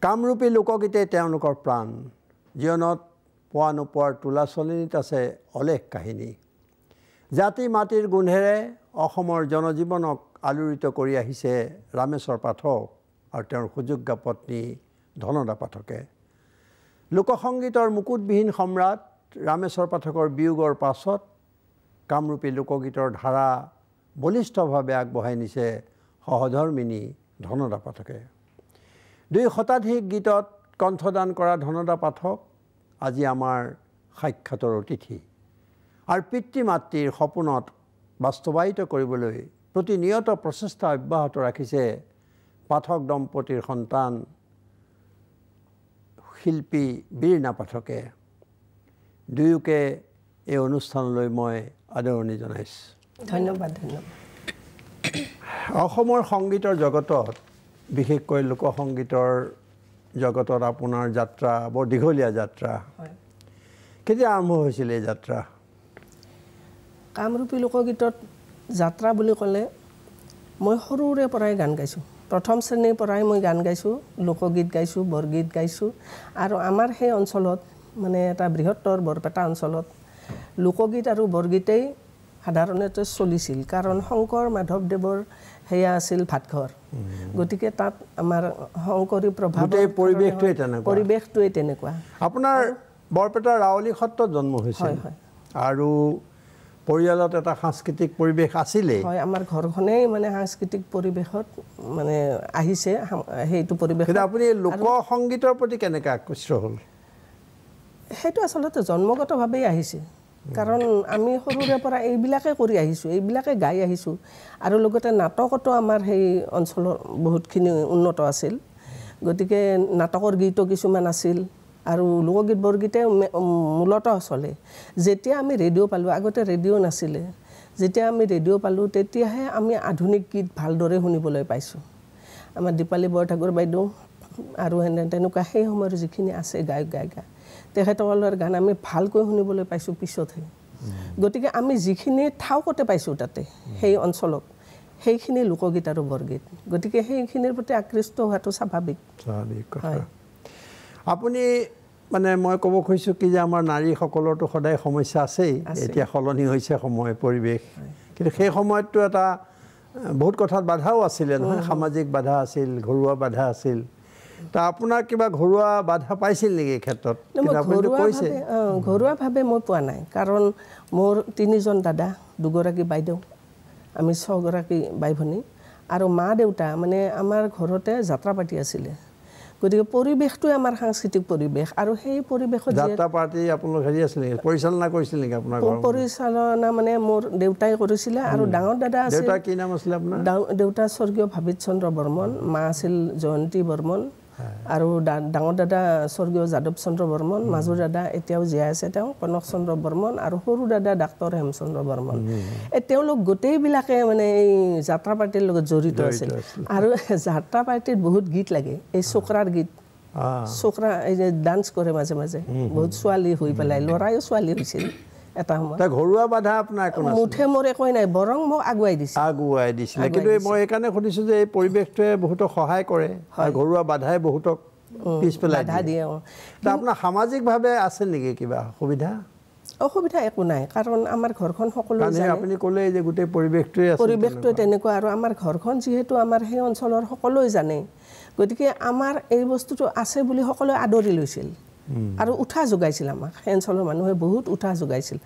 Kamrupi Lokgeete Teonukor Pran, Jionot Puanupor Tulasolinit Ase Olek Kahini. Jati Matir Gunhere, Ohomor Jonojibonok Alurito Korea Hise, Rameshwar Pathak, or Teor Hujugga Potni, Dhanada Pathake. Lokosongitor Mukutbihin Homrat, Rameshwar Pathakor Biyogor Pasot, Kamrupi Lokgeetor Dhara, বলিষ্ঠভাৱে আগবঢ়াই নিছে সহধৰ্মিনী ধনদা পাঠকে দুই শতাধিক গীতত কণ্ঠদান কৰা ধনদা পাঠক আজি আমাৰ সাক্ষাতৰ অতিথি আৰু পিতৃ মাতৃৰ সপোনত বাস্তৱায়িত কৰিবলৈ প্ৰতিনিয়ত প্ৰচেষ্টা অব্যাহত ৰাখিছে পাঠক দম্পতিৰ সন্তান শিল্পী বীৰণা পাঠকে দুয়োকে এই অনুষ্ঠানলৈ মই আদৰণি জনাইছো ধন্যবাদ অসমৰ সংগীতৰ জগতত বিশেষকৈ লোক সংগীতৰ জগতত আপোনাৰ যাত্ৰা বৰ দীঘলীয়া যাত্ৰা হয় কেতিয়া আৰম্ভ হৈছিল এই যাত্ৰা কামৰূপী লোকগীতত যাত্ৰা বুলি ক'লে মই সৰুৰে পৰাই গান গাইছো প্ৰথম শ্ৰেণীৰ পৰাই মই গান গাইছো লোকগীত গাইছো বৰগীত গাইছো আৰু আমাৰ সেই অঞ্চলত মানে এটা বৃহত্তৰ বৰপেটা অঞ্চলত লোকগীত আৰু বৰগীতই সাধাৰণতে চলিছিল কাৰণ শংকৰ মাধৱদেৱৰ হেয়া আছিল ভাতঘৰ গতিকে তাত আমাৰ শংকৰী প্ৰভাৱ পৰিৱেশটোই তেনেকুৱা আপোনাৰ বৰপেটা ৰাউলী ক্ষেত্ৰত জন্ম হৈছিল আৰু পৰিয়ালত এটা সাংস্কৃতিক পৰিৱেশ আছিল হয় আমাৰ ঘৰখনে মানে সাংস্কৃতিক পৰিৱেশত মানে আহিছে হেইটো পৰিৱেশ আপুনি লোক সংগীতৰ প্ৰতি কেনেকৈ আকৃষ্ট হ'ল হেইটো আচলতে জন্মগতভাৱেই আহিছে কাৰণ আমি সৰুৰে পৰা এইবিলাকে কৰি আহিছো এইবিলাকে গাই আহিছো আৰু লগতে নাটকটো আমাৰ সেই অঞ্চলৰ বহুতখিনি উন্নত আছিল গতিকে নাটকৰ গীত কিছুমান আছিল আৰু লোকগীত বৰগীতে মূলতঃ চলে যেতিয়া আমি ৰেডিঅ' পালো আগতে ৰেডিঅ' নাছিল যেতিয়া আমি ৰেডিঅ' পালো তেতিয়াহে আমি আধুনিক গীত ভালদৰে শুনিবলৈ পাইছো আমাৰ দীপালী বৰঠাকুৰ বাইদেউ আৰু এনেকুৱা সেই সময়ৰ যিখিনি আছে গায়ক গায়িকা তেখেতসকলৰ গান আমি ভালকৈ শুনিবলৈ পাইছো পিছতহে গতিকে আমি যিখিনি ঠাউকতে পাইছো তাতে সেই অঞ্চলত সেইখিনি লোকগীত আৰু বৰগীত গতিকে সেইখিনিৰ প্ৰতি আকৃষ্ট হোৱাটো স্বাভাৱিক হয় আপুনি মানে মই ক'ব খুজিছো কি যে আমাৰ নাৰী সকলৰটো সদায় সমস্যা আছেই এতিয়া সলনি হৈছে সময় পৰিৱেশ কিন্তু সেই সময়তটো এটা বহুত কথাত বাধাও আছিল নহয় সামাজিক বাধা আছিল ঘৰুৱা বাধা আছিল তা আপোনাৰ কিবা ঘৰুৱা বাধা পাইছিল নেকি ক্ষেত্ৰত কিন্তু আপুনি কৈছে ঘৰুৱা ভাৱে মই পোৱা নাই কাৰণ মোৰ তিনিজন দাদা দুগৰাকী বাইদেউ আমি ছগৰাকী বাই ভনী আৰু মা দেউতা মানে আমাৰ ঘৰতে যাত্ৰা পাৰ্টি আছিল গতিকে পৰিৱেশটো আমাৰ সাংস্কৃতিক পৰিৱেশ আৰু সেই পৰিৱেশত যাত্ৰা পাৰ্টি আপোনালোক হেৰি আছিল পৰিচালনা কৰিছিল নেকি আপোনাৰ ঘৰত পৰিচালনা মানে মোৰ দেউতাই কৰিছিল আৰু ডাঙৰ দাদা আছিল দেউতা কি নাম আছিল আপোনাৰ দেউতা স্বৰ্গীয় হমচন্দ্ৰ বৰ্মন মা আছিল জয়ন্তী বৰ্মন আৰু ডাঙৰ দাদা স্বৰ্গীয় যাদৱ চন্দ্ৰ বৰ্মন মাজু দাদা এতিয়াও জীয়াই আছে তেওঁ কনক চন্দ্ৰ বৰ্মন আৰু সৰু দাদা ডাক্তৰ হেমচন্দ্ৰ বৰ্মন তেওঁলোক গোটেই বিলাকে মানে এই যাত্ৰা পাৰ্টিৰ লগত জড়িত আছিল আৰু যাত্ৰা পাৰ্টিত বহুত গীত লাগে এই চক্ৰাৰ গীত চক্ৰা এই যে ডান্স কৰে মাজে মাজে বহুত ছোৱালী হৈ পেলাই ল'ৰায়ো ছোৱালী হৈছিল এটা সময়ত ঘৰুৱা বাধা আপোনাৰ কোন আছিল মুঠে মোৰ একোই নাই বৰং মোক আগুৱাই দিছিল কিন্তু মই একানে শুনিছো যে এই পৰিৱেশটোৱে বহুত সহায় কৰে আৰু ঘৰুৱা বাধাই বহুত পিছ পেলাই বাধা দিয়ে তা আপোনাৰ সামাজিক ভাৱে আছে নেকি কিবা সুবিধা অসুবিধা একো নাই কাৰণ আমাৰ ঘৰখন সকলো জানে আপুনি ক'লে যে গোটে পৰিৱেশটোৱে আছে পৰিৱেশটো তেনেকুৱা আৰু আমাৰ ঘৰখন যেহেতু আমাৰ সেই অঞ্চলৰ সকলো জানে গতিকে আমাৰ এই বস্তুটো আছে বুলি সকলো আদৰি লৈছিল আৰু উঠা জগাইছিল আমাক সেই অঞ্চলৰ মানুহে বহুত উঠা জগাইছিল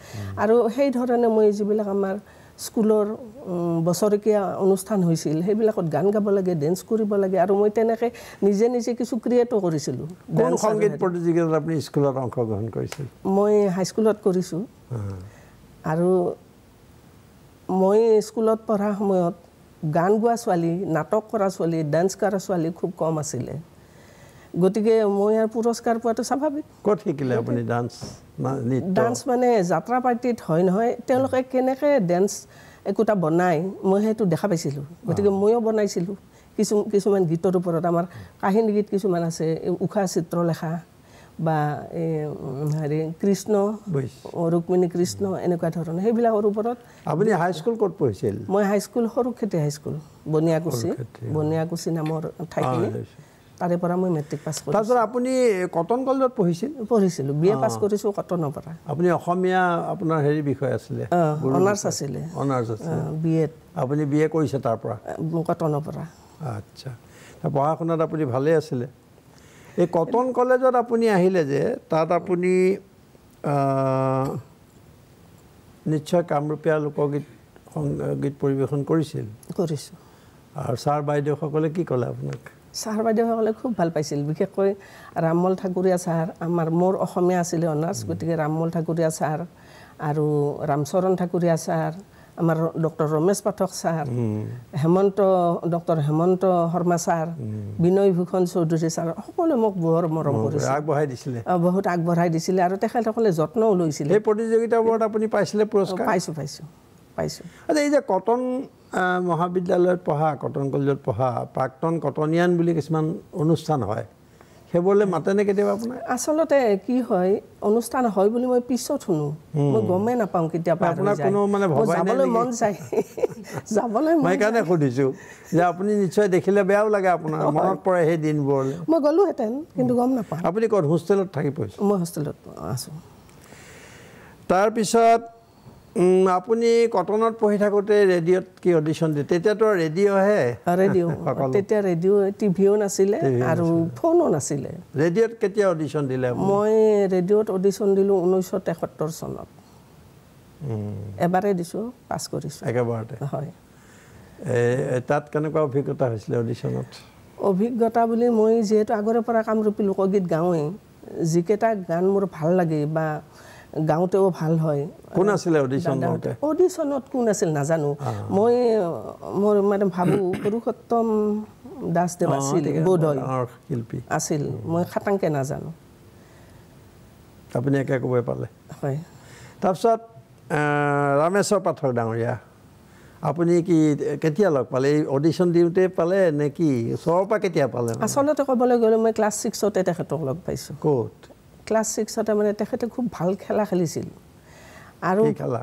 আৰু সেই ধৰণে মই যিবিলাক আমাৰ স্কুলৰ বছৰেকীয়া অনুষ্ঠান হৈছিল সেইবিলাকত গান গাব লাগে ডেন্স কৰিব লাগে আৰু মই তেনেকৈ নিজে নিজে কিছু ক্ৰিয়েটো কৰিছিলোঁ কোন সংগীত প্ৰতিযোগিতাত আপুনি স্কুলত অংশগ্ৰহণ কৰিছিল মই হাইস্কুলত কৰিছোঁ আৰু মই স্কুলত পঢ়া সময়ত গান গোৱা ছোৱালী নাটক কৰা ছোৱালী ডেন্স কৰা ছোৱালী খুব কম আছিলে গতিকে মই আৰু পুৰস্কাৰ পোৱাটো স্বাভাৱিক ক'ত শিকিলে আপুনি ডান্স ডান্স মানে যাত্ৰা পাৰ্টিত হয় নহয় তেওঁলোকে কেনেকৈ ডেন্স একোটা বনায় মই সেইটো দেখা পাইছিলোঁ গতিকে ময়ো বনাইছিলোঁ কিছুমান গীতৰ ওপৰত আমাৰ কাহিনী গীত কিছুমান আছে উখা চিত্ৰলেখা বা হেৰি কৃষ্ণ ৰুক্মিণী কৃষ্ণ এনেকুৱা ধৰণৰ সেইবিলাকৰ ওপৰত আপুনি হাইস্কুল ক'ত পঢ়িছিল মই হাইস্কুল সৰুক্ষেত্ৰী হাইস্কুল বনিয়াকুছি নামৰ ঠাইখিনি তাৰে পড়া মই মেট্ৰিক পাস কৰিছো তাৰপৰ আপুনি কটন কলেজত পঢ়িছিল পঢ়িছিল বিএ পাস কৰিছো কটনৰ পৰা আপুনি অসমীয়া আপোনাৰ হেৰি বিষয় আছিলে অনাৰ্স আছিল বিএ আপুনি বিএ কৰিছে তাৰ পৰা কটনৰ পৰা আচ্ছা তা পঢ়াখনত আপুনি ভালে আছিলে এই কটন কলেজত আপুনি আহিলে যে তাত আপুনি নিশ্চয় কামৰূপী লোকগীত গীত পৰিবেশন কৰিছিল কৰিছো আর স্যার বাইদেউ সকলে কি কলে আপোনাক স্যার বাইদেউ সকলে খুব ভাল পাইছিল বিশেষকৈ রামমল ঠাকুরিয়া স্যার আমার মোর অসমীয়া আছিল অনার্স গতিকে রামমল ঠাকুরিয়া স্যার আর রামচরণ ঠাকুরিয়া স্যার আমার doctor Ramesh Pathak sir Hemanta doctor Hemanta Sharma sir Binoy Bhushan Choudhury sir সকলে মোক বহুত মৰম কৰিছিল আগবঢ়াই দিছিল বহুত আগবঢ়াই দিছিল আৰু তেখেত সকলে যত্নও লৈছিল এই প্ৰতিযোগিতাবোৰত আপুনি পাইছিলে পুৰস্কাৰ পাইছো আচ্ছা এই যে কটন মহাবিদ্যালয়ত পঢ়া কটন কলেজত পঢ়া প্ৰাক্তন কটনিয়ান বুলি কিমান অনুষ্ঠান হয় হেবলে মাতেনে কেতিয়াবা আপোনাৰ আসলতে কি হয় অনুষ্ঠান হয় বুলি মই পিছত শুনো মই গমে না পাম কেতিয়াবা আপোনাৰ কোনো মানে ভবাই নাই যাবলৈ মন যায় যাবলৈ মই কানে খুদিছো যে আপুনি নিশ্চয় দেখিলে বেয়াও লাগে আপোনাৰ মনত পৰে হে দিনবোৰ মই গলো হেতেন কিন্তু গম না পাম আপুনি কোন হোস্টেলত থাকি পইছো মই হোস্টেলত আছো তাৰ পিছত Apuni Cottonot Pohitakote radio ki audition the theater radio hai. Radio. Theater radio TV on asile, aru phone on asile. Radio ketia audition dile. Moi radio audition dilu 1973 sonot. Ebare disu pass korisu. Ekebarte. Hoy. Tat kenekua obhigota hoisile auditionot. Obhigota boli moi jehetu agore pora Kamrupi Lokgeet gaoe. Jiketa gan mor bhal lage ba গাউতেও ভাল হয় কোন আছিল audition নতে অডিশনত কোন আছিল না জানো মই মোৰ মানে ভাবু পুৰুষোত্তম দাস দেৱ আছিল বদল শিল্পী আছিল মই খাটাংকে না জানো আপুনি একা কবৈ পালে হয় তাৰছত ৰামেশ্বৰ পাঠক ডাঙৰিয়া আপুনি কি কেতিয়া লগ পালে অডিশন দিউতে পালে নে কি সৰপা কেতিয়া পালে আসলতে কবলৈ গলে মই ক্লাস 6 তে তেখেতক লগ পাইছো কোট ক্লাস 6 তে মানে তেখেতে খুব ভাল খেলা খেলিছিল আৰু কি খেলা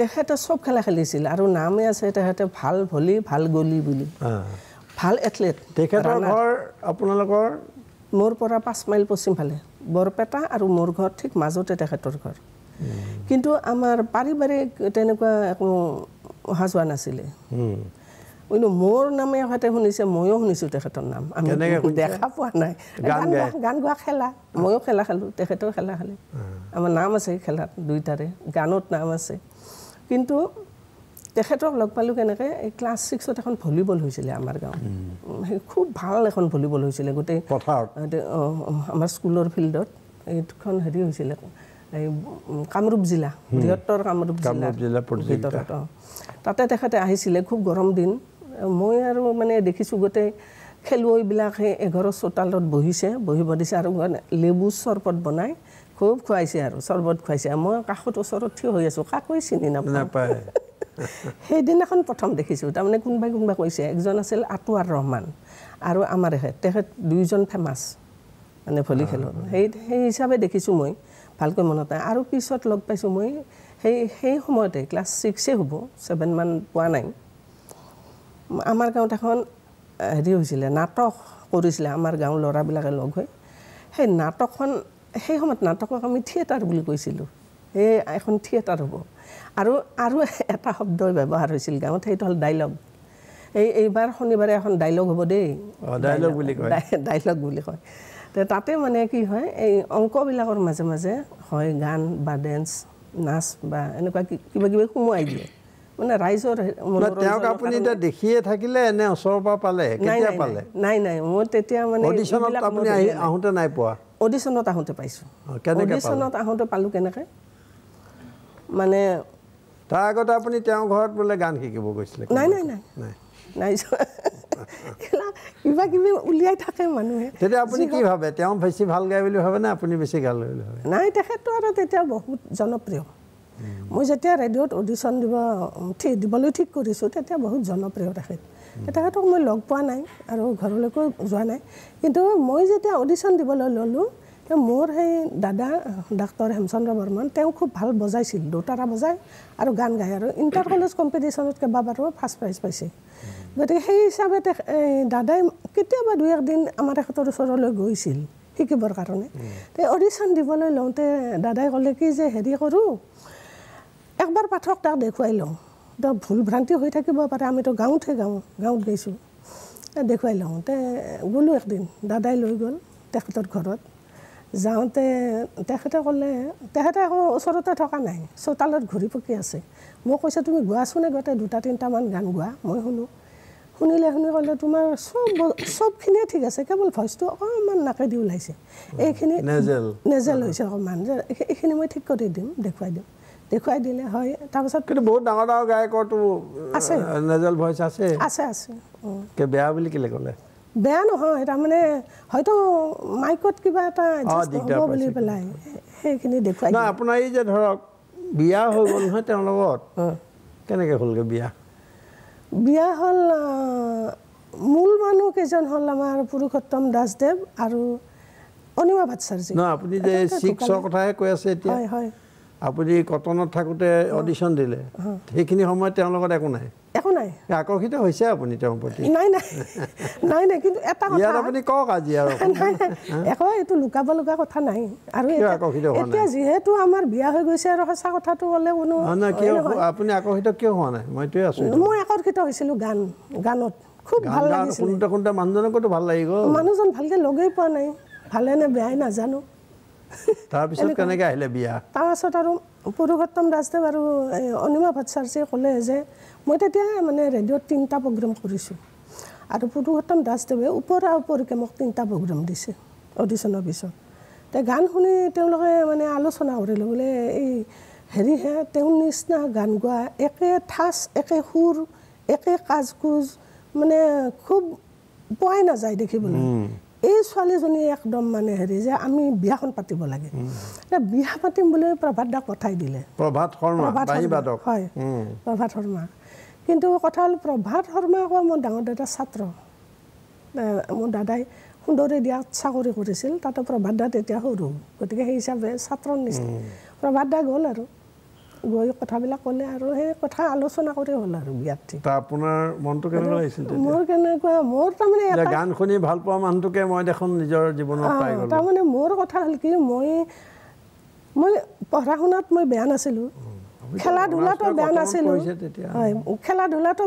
তেখেতে সব খেলা খেলিছিল আৰু নামে আছে তেখেতে ভাল ভলি ভাল গলি বুলি ভাল এথলেট তেখেতৰ ঘৰ আপোনালোকৰ মোৰ পৰা 5 মাইল পশ্চিম ফালে বৰপেটা আৰু মোৰ ঘৰ ঠিক মাজতে তেখেতৰ ঘৰ কিন্তু আমাৰ পাৰিবাৰিক তেনেকুৱা কোনো হাজোৱা নাছিল ওইনো মোৰ নামে হতে শুনিছে ময়ও শুনিছো তেখেতৰ নাম আমি দেখা পোৱা নাই গান গোৱা খেলা ময়ও খেলা খেলো তেখেতৰ খেলা খেলে আমাৰ নাম আছে খেলা দুইটাৰে গানত নাম আছে কিন্তু তেখেতক লগ পালো কেনেকে এই ক্লাস 6 ত এখন ভলিবল হৈছিল আমাৰ গাঁও খুব ভাল এখন ভলিবল হৈছিল গতে আমাৰ স্কুলৰ ফিল্ডত এইখন হেৰি হৈছিল এই কামৰূপ জিলা বৃহত্তৰ কামৰূপ জিলা প্ৰতিযোগিতা তাতে তেখেতে আহিছিল খুব গৰম দিন মই আৰু মানে দেখিছো গতে খেলুৱৈ বিলাকে এঘৰ চোতালত বহিছে বহিব দিছে আৰু লেবু শৰবত বনাই খুব খুৱাইছে আৰু শৰবত খুৱাইছে মই কাখত ওচৰত থিয় হৈ আছো কাকৈ চিনি নাপায় সেইদিনাখন প্ৰথম দেখিছো তাৰ মানে কোনবা কৈছে একজন আছিল আটুৱাৰ ৰহমান আৰু আমাৰ তেখেত দুইজন ফেমাস মানে ভলি খেলত সেই হিচাপে দেখিছো মই ভালকৈ মনত নাই আৰু পিছত লগ পাইছো মই সেই সময়তে ক্লাস 6 এ হ'ব 7 মান পোৱা নাই আমাৰ গাঁৱত এখন হেৰি হৈছিল নাটক কৰিছিল আমাৰ গাঁও লৰা বিলাকে লগ হৈ সেই নাটকখন সেই সময়ত নাটকক আমি থিয়েটাৰ বুলি কৈছিল এই এখন থিয়েটাৰ হ'ব আৰু আৰু এটা শব্দ ব্যৱহাৰ হৈছিল গাঁৱত সেইটো হ'ল ডায়লগ এই এইবাৰ শনিবাৰে এখন ডায়লগ হ'ব দেই ডায়লগ বুলি কয় তাতে মানে কি হয় এই অংকবিলাকৰ মাজে মাজে হয় গান বা ডান্স নাচ বা এনেকুৱা কিবা সোমাই দিয়ে মানে ৰাইজৰ তেওঁক আপুনি এটা দেখিয়ে থাকিলে নে ওচৰপা পালে কেতিয়া পালে নাই মই তেতিয়া মানে অডিশনত আপুনি আহুতে নাই পোৱা অডিশনত আহুতে পাইছো অডিশনত আহুতে পালো কেনেকৈ মানে তাৰ আগতে আপুনি তেওঁ ঘৰত বলে গান শিকিব গৈছিল নাই কিবা উলিয়াই থাকে মানুহে তেতিয়া আপুনি কি ভাবে তেওঁ বেছি ভাল গায় বুলি ভাবে না আপুনি বেছি গাল লৈ ভাবে নাই তেখেতটো আৰু তেতিয়া বহুত জনপ্ৰিয় মই যেতিয়া ৰেডিঅ'ত অডিশ্যন দিবলৈ ঠিক কৰিছোঁ তেতিয়া বহুত জনপ্ৰিয় তেখেত তেখেতক মই লগ পোৱা নাই আৰু ঘৰলৈকো যোৱা নাই কিন্তু মই যেতিয়া অডিশ্যন দিবলৈ ল'লোঁ মোৰ সেই দাদা ডাক্তৰ হেমচন্দ্ৰ বৰ্মন তেওঁ খুব ভাল বজাইছিল দুটাৰা বজায় আৰু গান গায় আৰু ইণ্টাৰ কলেজ কম্পিটিশ্যনত কেইবাবাৰো ফাৰ্ষ্ট প্ৰাইজ পাইছে গতিকে সেই হিচাপে দাদাই কেতিয়াবা দুই একদিন আমাৰ তেখেতৰ ওচৰলৈ গৈছিল শিকিবৰ কাৰণে। তে অডিশ্যন দিবলৈ লওঁতে দাদাই ক'লে কি যে হেৰি কৰোঁ একবাৰ পাঠক তাক দেখুৱাই লওঁ, তো ভুল ভ্ৰান্তি হৈ থাকিব পাৰে, আমিতো গাঁৱতহে গাঁৱত গৈছোঁ, দেখুৱাই লওঁ। তে গ'লোঁ একদিন, দাদাই লৈ গ'ল তেখেতৰ ঘৰত। যাওঁতে তেখেতে ক'লে, তেখেতে আকৌ ওচৰতে থকা নাই, চোতালত ঘূৰি পকি আছে। মই কৈছোঁ তুমি গোৱাচোন আগতে দুটা তিনিটামান গান গোৱা, মই শুনোঁ। শুনিলে ক'লে তোমাৰ চবখিনিয়ে ঠিক আছে, কেৱল ভইচটো অকণমান নাকেদি ওলাইছে, এইখিনি নেজেল হৈছে অকণমান, যে এইখিনি মই ঠিক কৰি দিম, দেখুৱাই দিম। দেখুৱাই দিলে হয়। তাৰপিছত কিন্তু বহুত ডাঙৰ ডাঙৰ গায়কৰটো আছে নেজেল ভইচ আছে আছে আছে কে বেয়া বুলি কেলে ক'লে? বেয়া নহয়, তাৰমানে হয়তো মাইকত কিবা এটা হ'ব বুলি পেলাই সেইখিনি দেখুৱাই। আপোনাৰ এই যে ধৰক বিয়া হৈ গ'ল নহয়, তেওঁৰ লগত কেনেকৈ হ'লগৈ বিয়া? বিয়া হ'ল, মূল মানুহ কেইজন হ'ল আমাৰ পুৰুষোত্তম দাসদেৱ আৰু অনিমা ভাটচাৰ্যী। নহয় আপুনি যে শিক্ষকৰ কথাহে কৈ আছে এতিয়া, হয় হয়। আপুনি কটনত থাকোঁতে অডিশ্যন দিলে, সেইখিনি সময়ত তেওঁৰ লগত একো নাই? একো নাই। আকৰ্ষিত হৈছে আপুনি তেওঁৰ প্ৰতি? নাই নাই নাই নাই, কিন্তু এটা ইয়াত আপুনি কওক আজি আৰু একো এইটো লুকাব লগা কথা নাই। আৰু এতিয়া যিহেতু আমাৰ বিয়া হৈ গৈছে আৰু সঁচা কথাটো হ'লে কোনো নাই। কিয় আপুনি আকৰ্ষিত কিয় হোৱা নাই? মইটোৱে আছোঁ। মই আকৰ্ষিত হৈছিলোঁ গানত, খুব ভাল লাগিছিল। কোনটা কোনটা মানুহজনকতো ভাল লাগিব, মানুহজন ভালকৈ লগেই পোৱা নাই, ভালে নে বেয়াই নাজানো। তাৰপিছত কেনেকৈ আহিলে বিয়া? তাৰপাছত আৰু পুৰুষোত্তম দাসদেৱ আৰু অনিমা ভাটচাৰ্যীয়ে ক'লে যে মই তেতিয়া মানে ৰেডিঅ'ত 3টা প্ৰগ্ৰেম কৰিছোঁ আৰু পুৰুষোত্তম দাসদেৱে ওপৰা ওপৰকৈ মোক 3টা প্ৰগ্ৰেম দিছে অডিশ্যনৰ পিছত। তে গান শুনি তেওঁলোকে মানে আলোচনা কৰিলে, বোলে এই হেৰিহে তেওঁৰ নিচিনা গান গোৱা, একে ঠাঁচ একে সুৰ একে কাজ কুজ মানে খুব পোৱাই নাযায় দেখিবলৈ, এই ছোৱালীজনী একদম মানে হেৰি যে আমি বিয়াখন পাতিব লাগে। বিয়া পাতিম বুলি প্ৰভাত দাক পঠাই দিলে, প্ৰভাত শৰ্মা হয় প্ৰভাত শৰ্মা। কিন্তু কথা হ'ল প্ৰভাত শৰ্মা আকৌ মোৰ ডাঙৰ দাদাৰ ছাত্ৰ, মোৰ দাদাই সুন্দৰে দিয়া চাকৰি কৰিছিল, তাতে প্ৰভাত দা তেতিয়া সৰু, গতিকে সেই হিচাপে ছাত্ৰৰ নিচিনা। প্ৰভাত দা গ'ল আৰু গৈ কথাবিলাক ক'লে আৰু সেই কথা আলোচনা কৰি হ'ল আৰু বিয়াত। ঠিক আপোনাৰ মনটো কেনেকুৱা লাগিছিল? মোৰ কেনেকুৱা, মোৰ তাৰমানে গান শুনি ভাল পোৱা মানুহটোকে মই দেখোন নিজৰ জীৱনত পাই গ'লোঁ। তাৰমানে মোৰ কথা হ'ল কি, মই পঢ়া শুনাত মই বেয়া নাছিলোঁ, খেলা ধূলাটো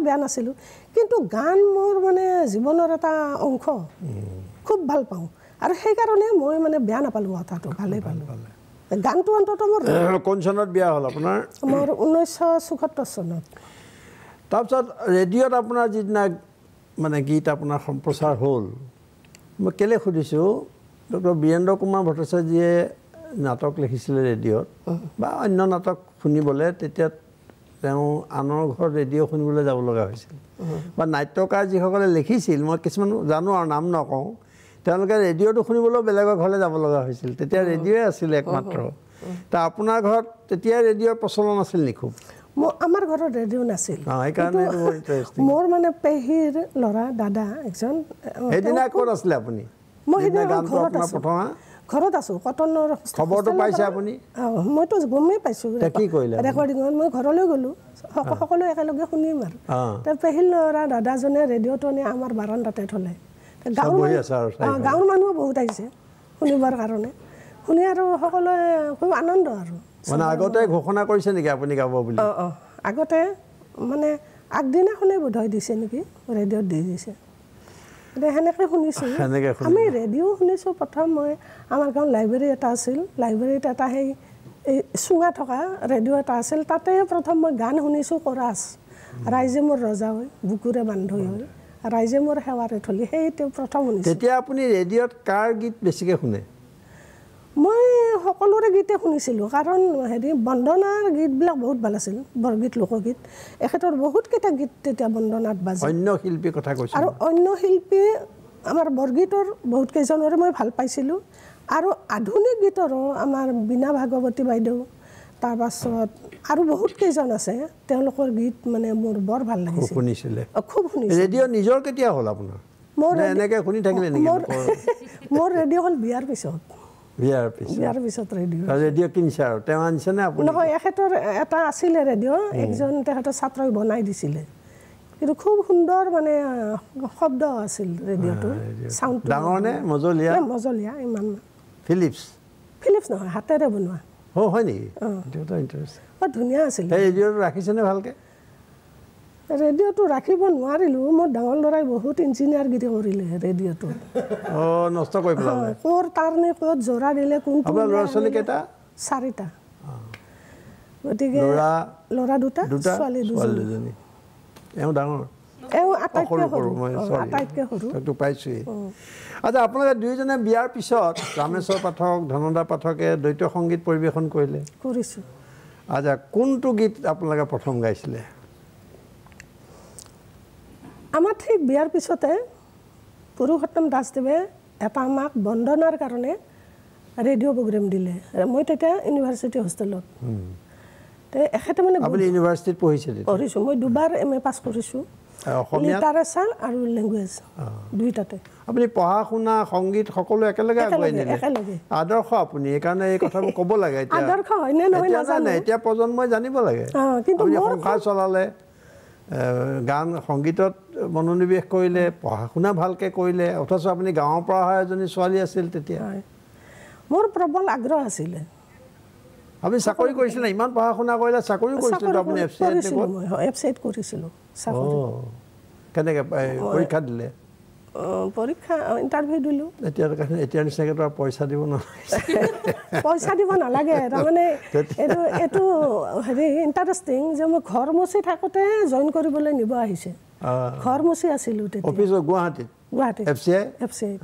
বেয়া নাছিলোঁ, কিন্তু গান মোৰ মানে জীৱনৰ এটা অংশ, খুব ভাল পাওঁ আৰু সেইকাৰণে মই মানে বেয়া নাপালোঁ, কথাটো ভালেই পালোঁ। গানটো অন্তত মোৰ। কোন চনত বিয়া হ'ল আপোনাৰ? মোৰ 1976 চনত। তাৰপিছত ৰেডিঅ'ত আপোনাৰ যিদিনা মানে গীত আপোনাৰ সম্প্ৰচাৰ হ'ল, মই কেলৈ সুধিছোঁ, ডক্টৰ বীৰেন্দ্ৰ কুমাৰ ভট্টাচাৰ্যীয়ে নাটক লিখিছিলে ৰেডিঅ'ত বা অন্য নাটক শুনিবলৈ, তেতিয়া তেওঁ আনৰ ঘৰ ৰেডিঅ' শুনিবলৈ যাব লগা হৈছিল, বা নাট্যকাৰ যিসকলে লিখিছিল মই কিছুমান জানো আৰু নাম নকওঁ, তেওঁলোকে ৰেডিঅ'টো শুনিবলৈও বেলেগৰ ঘৰলৈ যাব লগা হৈছিল। তেতিয়া ৰেডিঅ'ই আছিলে একমাত্ৰ। তা আপোনাৰ ঘৰত তেতিয়া ৰেডিঅ'ৰ প্ৰচলন আছিল নেকি? আমাৰ ঘৰত ৰেডিঅ' নাছিল। সেইকাৰণে মোৰ মানে পেহীৰ ল'ৰা দাদা একজন। সেইদিনা ক'ত আছিলে আপুনি? মই সেইদিনা ঘৰত আছোঁ, ঘৰত আছোঁ। কটনৰ খবৰটো পাইছে আপুনি? মইতো গমেই পাইছোঁ, ৰেকৰ্ডিঙত মই ঘৰলৈ গ'লোঁ, সকলোৱে একেলগে শুনিম আৰু। পেহীৰ ল'ৰা দাদাজনে ৰেডিঅ'টো নি আমাৰ বাৰান্দাতে থ'লে, গাঁৱৰ মানুহো বহুত আহিছে শুনিবৰ কাৰণে, শুনি আৰু সকলোৱে খুব আনন্দ আৰু। মানে আগতে ঘোষণা কৰিছে নেকি আপুনি গাব বুলি? অঁ অঁ, আগতে মানে আগদিনাখনেই বোধহয় দিছে নেকি, ৰেডিঅ'ত দি দিছে, সেনেকৈ শুনিছোঁ। আমি ৰেডিঅ' শুনিছোঁ প্ৰথম মই আমাৰ গাঁৱত লাইব্ৰেৰী এটা আছিল, লাইব্ৰেৰীত এটা সেই এই চুঙা থকা ৰেডিঅ' এটা আছিল, তাতে প্ৰথম মই গান শুনিছোঁ কোৰাছ, ৰাইজে মোৰ ৰজা হৈ, বুকুৰে বান্ধৈ হৈ, ৰাইজে মোৰ সেৱাৰে থলি, সেই প্ৰথম শুনিছোঁ। তেতিয়া আপুনি ৰেডিঅ'ত কাৰ গীত বেছিকৈ শুনে? মই সকলোৰে গীতে শুনিছিলোঁ, কাৰণ হেৰি বন্দনাৰ গীতবিলাক বহুত ভাল আছিল, বৰগীত লোকগীত, এখেতৰ বহুতকেইটা গীত তেতিয়া বন্দনাত বাজে। অন্য শিল্পীৰ কথা কৈছোঁ আৰু অন্য শিল্পী আমাৰ বৰগীতৰ বহুত কেইজনৰে মই ভাল পাইছিলোঁ, আৰু আধুনিক গীতৰো আমাৰ বীণা ভাগৱতী বাইদেউ, তাৰপাছত আৰু বহুত কেইজন আছে, তেওঁলোকৰ গীত মানে মোৰ বৰ ভাল লাগিছিল, শুনিছিলে খুব শুনিছিলোঁ। ৰেডিঅ' নিজৰ কেতিয়া হ'ল আপোনাৰ? মোৰ ৰেডিঅ' হ'ল বিয়াৰ পিছত। বিয়াৰ পিছত ৰেডিঅ' ৰেডিঅ' কিনিছে আৰু তেওঁ আনিছেনে আপুনি? নহয়, এখেতৰ এটা আছিলে ৰেডিঅ', একজন তেখেতৰ ছাত্ৰই বনাই দিছিলে, It খুব সুন্দৰ মানে শব্দ আছিল ৰেডিওটোৰ সাউন্ড ডাঙৰনে মজলিয়া মজলিয়া ইমান ফিলিপস ফিলিপস নহয় হাতেৰে বনোৱা ও হয় নি এটা ইন্টাৰেস্টিং ও ধুনিয়া আছিল এই ৰেডিওটো ৰাখিছনে ভালকে ৰেডিওটো ৰাখিব নোৱাৰিলো মই ডাঙৰ লৰাই বহুত ইঞ্জিনিয়াৰ গিৰি কৰিলে ৰেডিওটো ও নষ্ট কৰি পেলালে কোৰ তাৰনে কোত জোৰা দিলে কোনটো আমাৰ ৰছলি কেটা চাৰিটা গতিকে লৰা লৰা দুটা ছোৱালী দুজনী এও ডাঙৰ এও আটাইতকে হৰু মই সৰি আটাইতকে হৰু তো পাইছি আচ্ছা আপোনালোক দুইজনে বিয়াৰ পিছত ৰামেশ্বৰ পাঠক ধনদা পাঠকে দৈত্য সংগীত পৰিবেশন কৰিলে কৰিছো আচ্ছা কোনটো গীত আপোনালোক প্ৰথম গাইছিলে আমাৰ ঠিক বিয়াৰ পিছতে পুৰুষোত্তম দাসদেৱে এটা আমাক বন্দনাৰ কাৰণে ৰেডিঅ' প্ৰগ্ৰাম দিলে মই তেটা ইউনিভাৰ্সিটি হোষ্টেলত এখেতে মানে আপুনি ইউনিভাৰ্সিটিত পঢ়িছিল পঢ়িছো মই দুবাৰ এমএ পাছ কৰিছো অসমীয়া লিটাৰেচাৰ আৰু ল্যাঙ্গুৱেজ দুইটাতে আপুনি পঢ়া শুনা সংগীত সকলো একেলগে আগুৱাই নিলে আদৰ্শ আপুনি এই কাৰণে এই কথা ক'ব লাগে এতিয়া আদৰ্শ হয় নে নহয় নাজানো এতিয়া প্ৰজন্মই জানিব লাগে কিন্তু মোৰ সংসাৰ চলালে গান সংগীতত মনোনিৱেশ কৰিলে পঢ়া শুনা ভালকে কৰিলে অথচ আপুনি গাঁৱৰ পৰা অহা এজনী ছোৱালী আছিল তেতিয়া মোৰ প্ৰবল আগ্ৰহ আছিল আপনি চাকৰি কৰিছিল ইমান পঢ়া শুনা কৰিলা চাকৰি কৰিছিল আপনি এফসাইট কৰিছিল চাকৰি কেনে পৰীক্ষা দিলে পৰীক্ষা ইন্টাৰভিউ দিলো এতিয়াৰ নিচিনাকৈ তো পইচা দিব না পইচা দিব না লাগে মানে এটো এটো হেৰি ইন্টাৰেস্টিং যে মই ঘৰ মুছি থাকোতে জয়েন কৰিবলৈ নিব আহিছে ঘৰ মুছি আছিলো তেতিয়া অফিস গুৱাহাটী গুৱাহাটী এফসাইট এফসাইট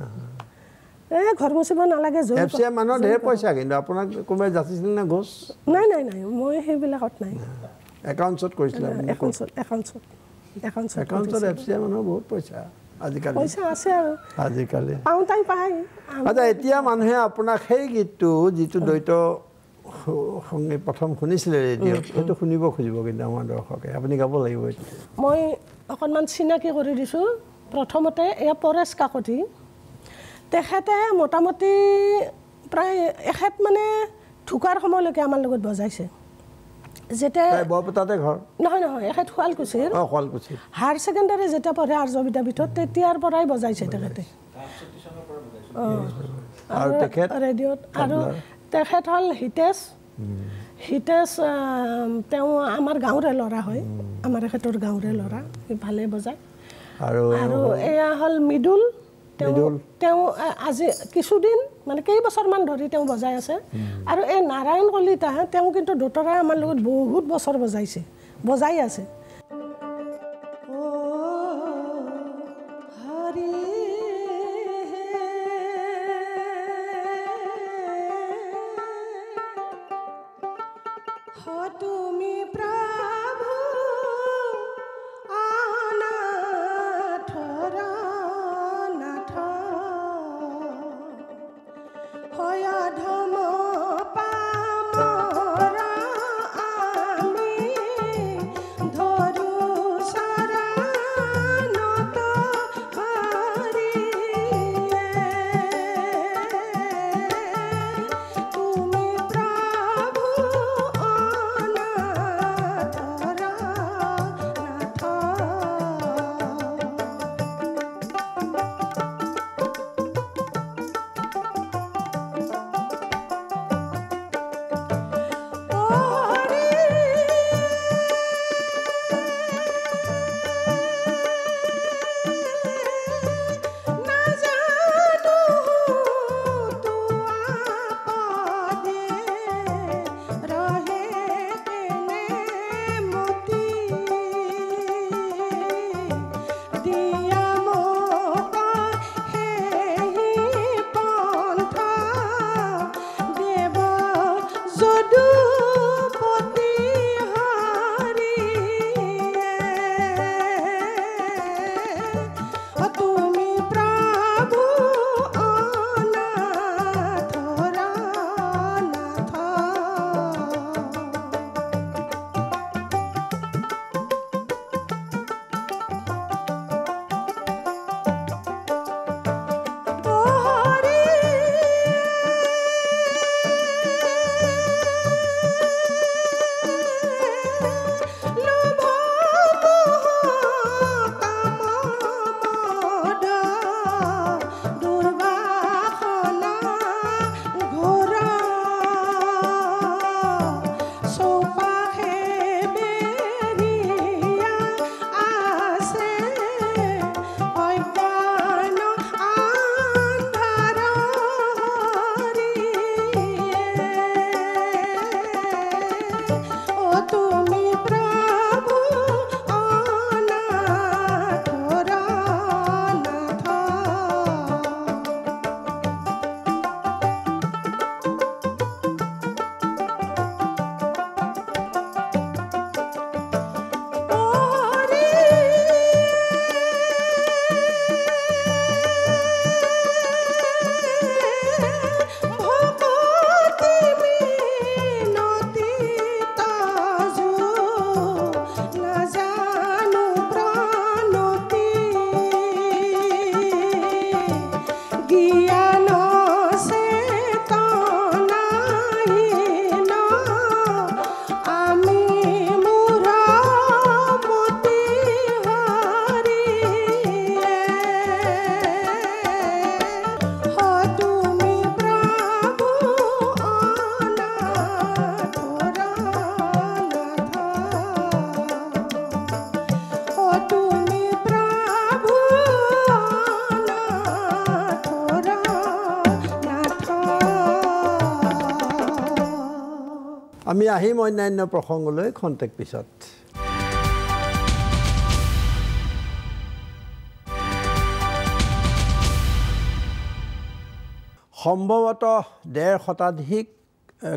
ए घर मुसिबा ना लागे जो एफसीए मानो ढेर पैसा किन आपना कोमे जासिसिल ना घोष नाही नाही नाही মই হেবিলা কত নাই একাউন্টছত কৰিছিলা একাউন্টছত এফसीए মানো বহুত পইচা আজিকালি পইচা আছে আৰু আজিকালি পাও তাই পাই আদা এতিয়া মানুহে আপোনা সেই গীতটো যেটো দৈত সংগে প্ৰথম শুনিছিলে ৰেডিঅ' সেইটো শুনিব খুজিব কিন্তু আমাৰ দৰ্শকে আপুনি গাব লাগিব মই অকনমান চিনাকি কৰি দিছো প্ৰথমতে এয়া পৰেশ কাকতি তেখেতে মোটামুটি প্ৰায় এখেত মানে ঢুকাৰ সময়লৈকে আমাৰ লগত বজাইছে যেটা বৰপেটাতে ঘৰ নহয় নহয় এখেত শুৱালকুছিৰ অ শুৱালকুছিৰ হায়াৰ সেকেন্ডাৰী যেটা পঢ়ে আৰ্য বিদ্যা ভিতৰত তেতিয়াৰ পৰাই বজাইছে তেখেতে আৰু তেখেত ৰেডিঅ'ত আৰু তেখেত হল হিতেশ হিতেশ তেওঁ আমাৰ গাঁৱৰে ল'ৰা হয় আমাৰ এখেতৰ গাঁৱৰে ল'ৰা ভালে বজায় আৰু আৰু এয়া হল মিডুল তেওঁ আজি কিছুদিন মানে কেইবছৰমান ধৰি তেওঁ বজাই আছে আৰু এই নাৰায়ণ কলিতা তেওঁ কিন্তু দুতৰা আমাৰ লগত বহুত বছৰ বজাইছে বজাই আছে আমি আহিম অন্যান্য প্ৰসঙ্গলৈ খন্তেক পিছত সম্ভৱতঃ ১.৫ শতাধিক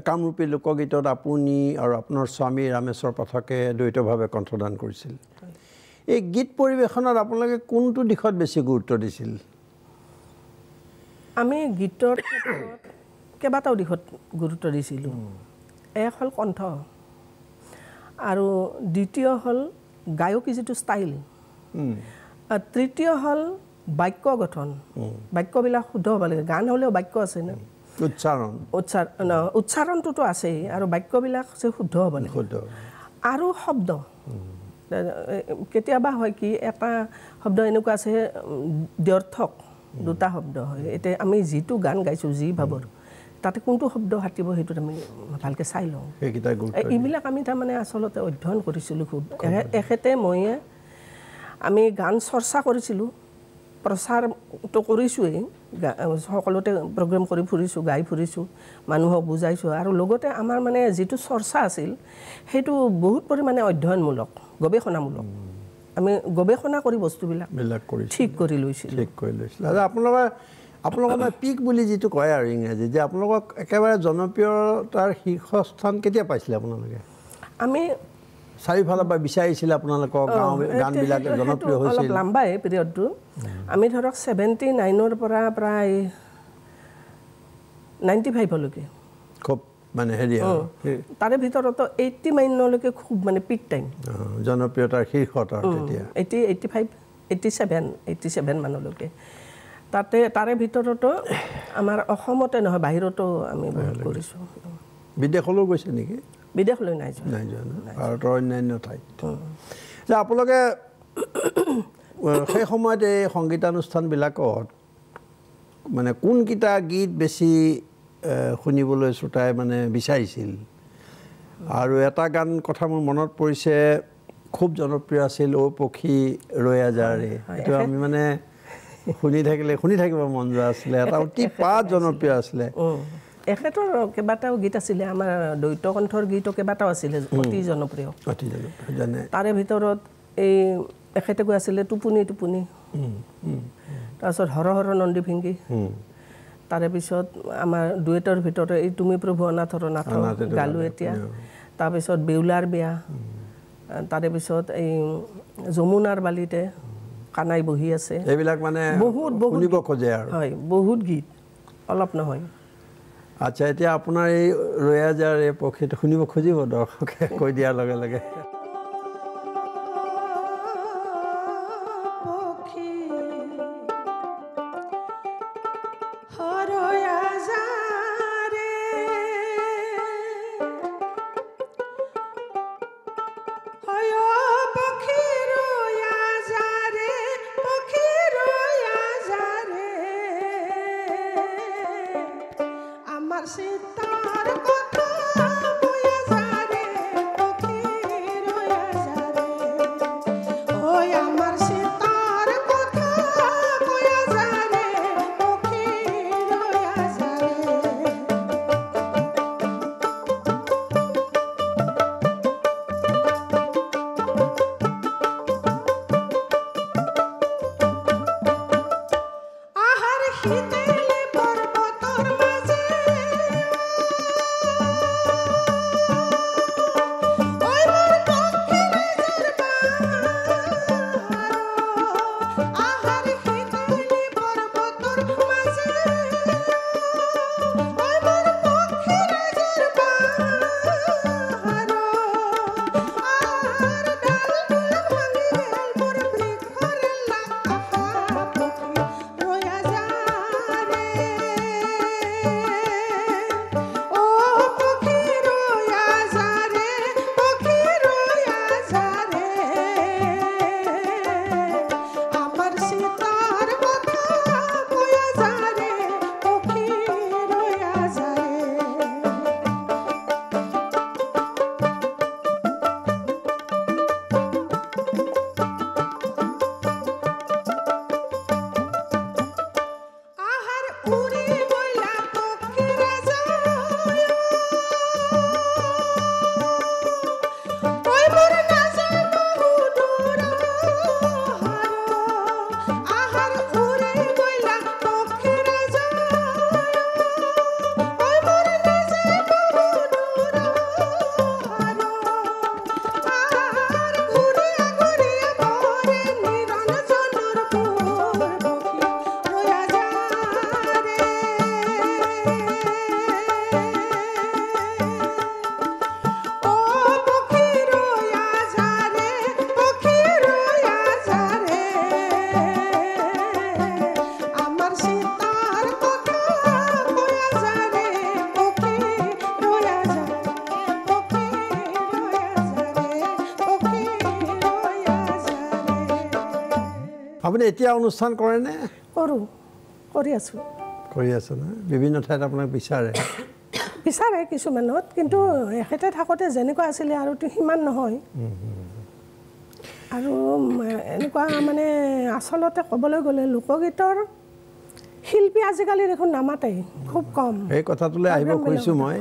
কামৰূপী লোকগীতত আপুনি আৰু আপোনাৰ স্বামী ৰামেশ্বৰ পাঠকে দ্বৈতভাৱে কণ্ঠদান কৰিছিল এই গীত পৰিবেশনৰ আপোনালোকে কোনটো দিশত বেছি গুৰুত্ব দিছিল আমি গীতৰ কেবাটাও দিশত গুৰুত্ব দিছিলোঁ এক হল কণ্ঠ আৰু দ্বিতীয় হল গায়কী যিটো ষ্টাইল তৃতীয় হল বাক্য গঠন বাক্যবিলা শুদ্ধ হ'ব লাগে গান হ'লেও বাক্য আছে না উচ্চারণ উচ্চারণ তো আছে আৰু বাক্যবিলা সে শুদ্ধ হ'ব লাগে আৰু শব্দ কেতিয়াবা হয় কি এটা শব্দ এনেকুৱা আছে দ্ব্যৰ্থক দুটা শব্দ হয় এতে আমি যেটো গান গাইছো জি ভাবৰ তাতে কোনটো শব্দ হাতিব হেতু আমি ভালকে চাই লওঁ এইকিটা গুৰুত্ব এইবিলা আমি তাৰ মানে আসলতে অধ্যয়ন কৰিছিলো খুব এখেতে মই আমি গান চৰ্চা কৰিছিলো প্ৰসাৰ তো কৰিছোই সকলোতে প্ৰগ্ৰাম কৰি ফুৰিছো গাই ফুৰিছো মানুহক বুজাইছো আৰু লগতে আমাৰ মানে যেটো চৰ্চা আছিল হেতু বহুত পৰিমাণে অধ্যয়নমূলক গৱেষণামূলক আমি গৱেষণা কৰি বস্তুবিলাক মিলাক কৰি ঠিক কৰি লৈছিল আৰু আপোনালোকে পিক বুলি যেটো কয় আৰু ইংৰাজী যে আপোনালোকক একেবাৰে জনপ্ৰিয়তাৰ শীৰ্ষস্থান কেতিয়া পাইছিল আপোনালোকে আমি সাৰিফালা বা বিচাৰিছিল আপোনালোক গান বিলাক জনপ্ৰিয় হৈছিল অলপ লম্বা এই পিৰিয়ডটো আমি ধৰক 79 ৰ পৰা প্ৰায় 95 লৈকে খুব মানে হেৰি তাৰে ভিতৰত 89 লৈকে খুব মানে পিক টাইম জনপ্ৰিয়তাৰ শীৰ্ষত তেতিয়া 87 মান লৈকে তাতে তাৰে ভিতৰত আমাৰ অসমতে নহয় বাহিৰতো আমি বহুত কৰিছো বিদেশলৈ গৈছে নেকি বিদেশলৈ নাই যোৱা আৰু অন্যান্য ঠাইত যে আপোনালোকে সেই সময়ত এই সংগীতানুষ্ঠানবিলাকত মানে কোনকিটা গীত বেছি শুনিবলৈ শ্ৰোতাই মানে বিচাৰিছিল আৰু এটা গান কথা মোৰ মনত পৰিছে খুব জনপ্ৰিয় আছিল ও পক্ষী ৰয়া যাৰে এইটো আমি মানে শুনি থাকিব মন যোৱা আছিলে এটা অতি পাঁচ জনপ্ৰিয় আছিলে এখেতৰ কেবাটাও গীত আছিলে আমাৰ দৈত্য কণ্ঠৰ গীত কেবাটাও আছিলে অতি জনপ্ৰিয় জানে তাৰে ভিতৰত এই এখেতে গৈ আছিলে টুপুনি তাৰছত হৰ হৰ নন্দী ভিংগী তাৰে পিছত আমাৰ দুয়েটৰ ভিতৰত এই তুমি প্ৰভু অনাথৰ নাথ গালো এতিয়া তাৰ পিছত বেউলাৰ বিয়া তাৰে পিছত এই যমুনাৰ বালিতে কানাই বহি আছে এইবিলাক মানে বহুত শুনিব খোজে আৰু হয় বহুত গীত অলপ নহয় আচ্ছা এতিয়া আপোনাৰ এই ৰয়াজাৰ এই পক্ষীটো শুনিব খুজিব দৰ্শকে কৈ দিয়াৰ লগে লগে আপুনি এতিয়া অনুষ্ঠান কৰে নে কৰো কৰি আছো না বিভিন্ন ঠাইত আপোনাক বিচাৰে বিচাৰে কিছুমানত কিন্তু হেতে থাকতে জেনেকৈ আছিলে আৰু টো হিমান নহয় আৰু এনেকুৱা মানে আসলতে কবলৈ গলে লোকগীতৰ শিল্পী আজিকালি দেখোন নামাতেই খুব কম এই কথাটোলে আহিব কৈছো মই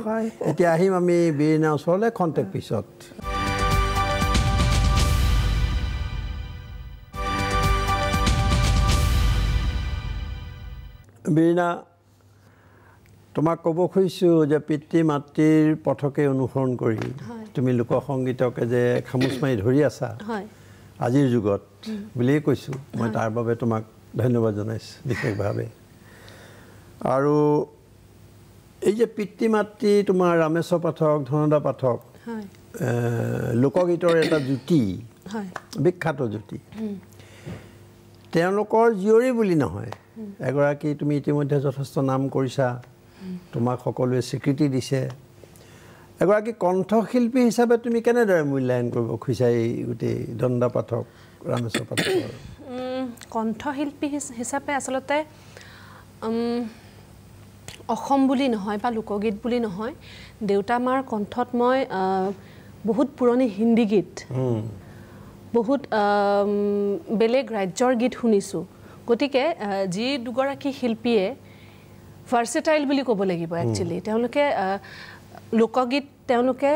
এতিয়া আহিম আমি বিনা ওচৰলে কন্টাক্ট পিছত বিনা তোমাক কব খুজিছো যে পিতৃ মাতৃৰ পথকে অনুসৰণ কৰি তুমি লোক সংগীতকে যে খামুসমাই ধৰি আছা হয় আজিৰ যুগত বুলি কৈছো মই তাৰ বাবে তোমাক ধন্যবাদ জনাইছো বিশেষভাৱে আৰু এই যে পিতৃ মাতৃ তোমাৰ ৰামেশ্বৰ পাঠক ধনদা পাঠক হয় লোকগীতৰ এটা জুটি হয় বিখ্যাত জুটি তেওঁলোকৰ জিয়ৰি বুলি নহয় এগৰাকী তুমি ইতিমধ্যে যথেষ্ট নাম কৰিছা তোমাক সকলোৱে স্বীকৃতি দিছে এগৰাকী কণ্ঠশিল্পী হিচাপে তুমি কেনে দৰে মূল্যায়ন কৰিব খুজিছাই গতে ধনদা পাঠক ৰামেশ্বৰ পাঠক কণ্ঠশিল্পী হিচাপে আসলতে অসম বুলি নহয় বা লোকগীত বুলি নহয় দেউতা মাৰ কণ্ঠত মই বহুত পুৰণি হিন্দী গীত বহুত বেলেগ ৰাজ্যৰ গীত শুনিছো গতিকে জি দুগৰাকী শিল্পীয়ে ভাৰ্সেটাইল বুলি ক'ব লাগিব একচুয়ালি তেওঁলোকে লোকগীত তেওঁলোকে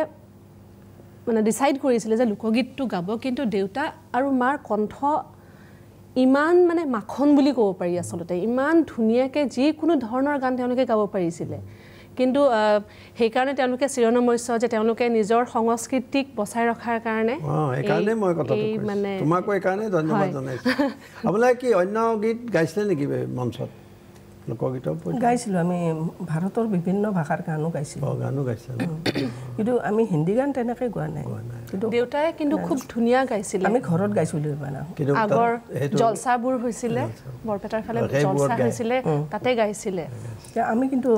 মানে ডিসাইড কৰিছিল যে লোকগীতটো গাব কিন্তু দেউতা আৰু মাৰ কণ্ঠ ইমান মানে মাখন বুলি ক'ব পাৰি আসলতে ইমান ধুনিয়াকে যে কোনো ধৰণৰ গান তেওঁলোকে গাব পাৰিছিলে কিন্তু সেই কাৰণে তেওঁলোকে চিৰনমস্য যে তেওঁলোকে নিজৰ সংস্কৃতিক বচাই ৰখাৰ কাৰণে এই কাৰণে মই কথাটো কৈছো তোমাক এই কাৰণে ধন্যবাদ জনাইছো আপোনাক কি অন্য গীত গাইছিল নেকি মঞ্চত লোকগীত গাইছিলো আমি ভাৰতৰ বিভিন্ন ভাষাৰ গানো গাইছিলো গানো গাইছিলো কিন্তু আমি হিন্দী গান তেনেকৈ গোৱা নাই কিন্তু দেউতাই কিন্তু খুব ধুনিয়া গাইছিল আমি ঘৰত গাইছিলো মানে আগৰ জলসাবোৰ হৈছিল বৰপেটাৰ ফালে জলসা হৈছিল তাতে গাইছিল আমি কিন্তু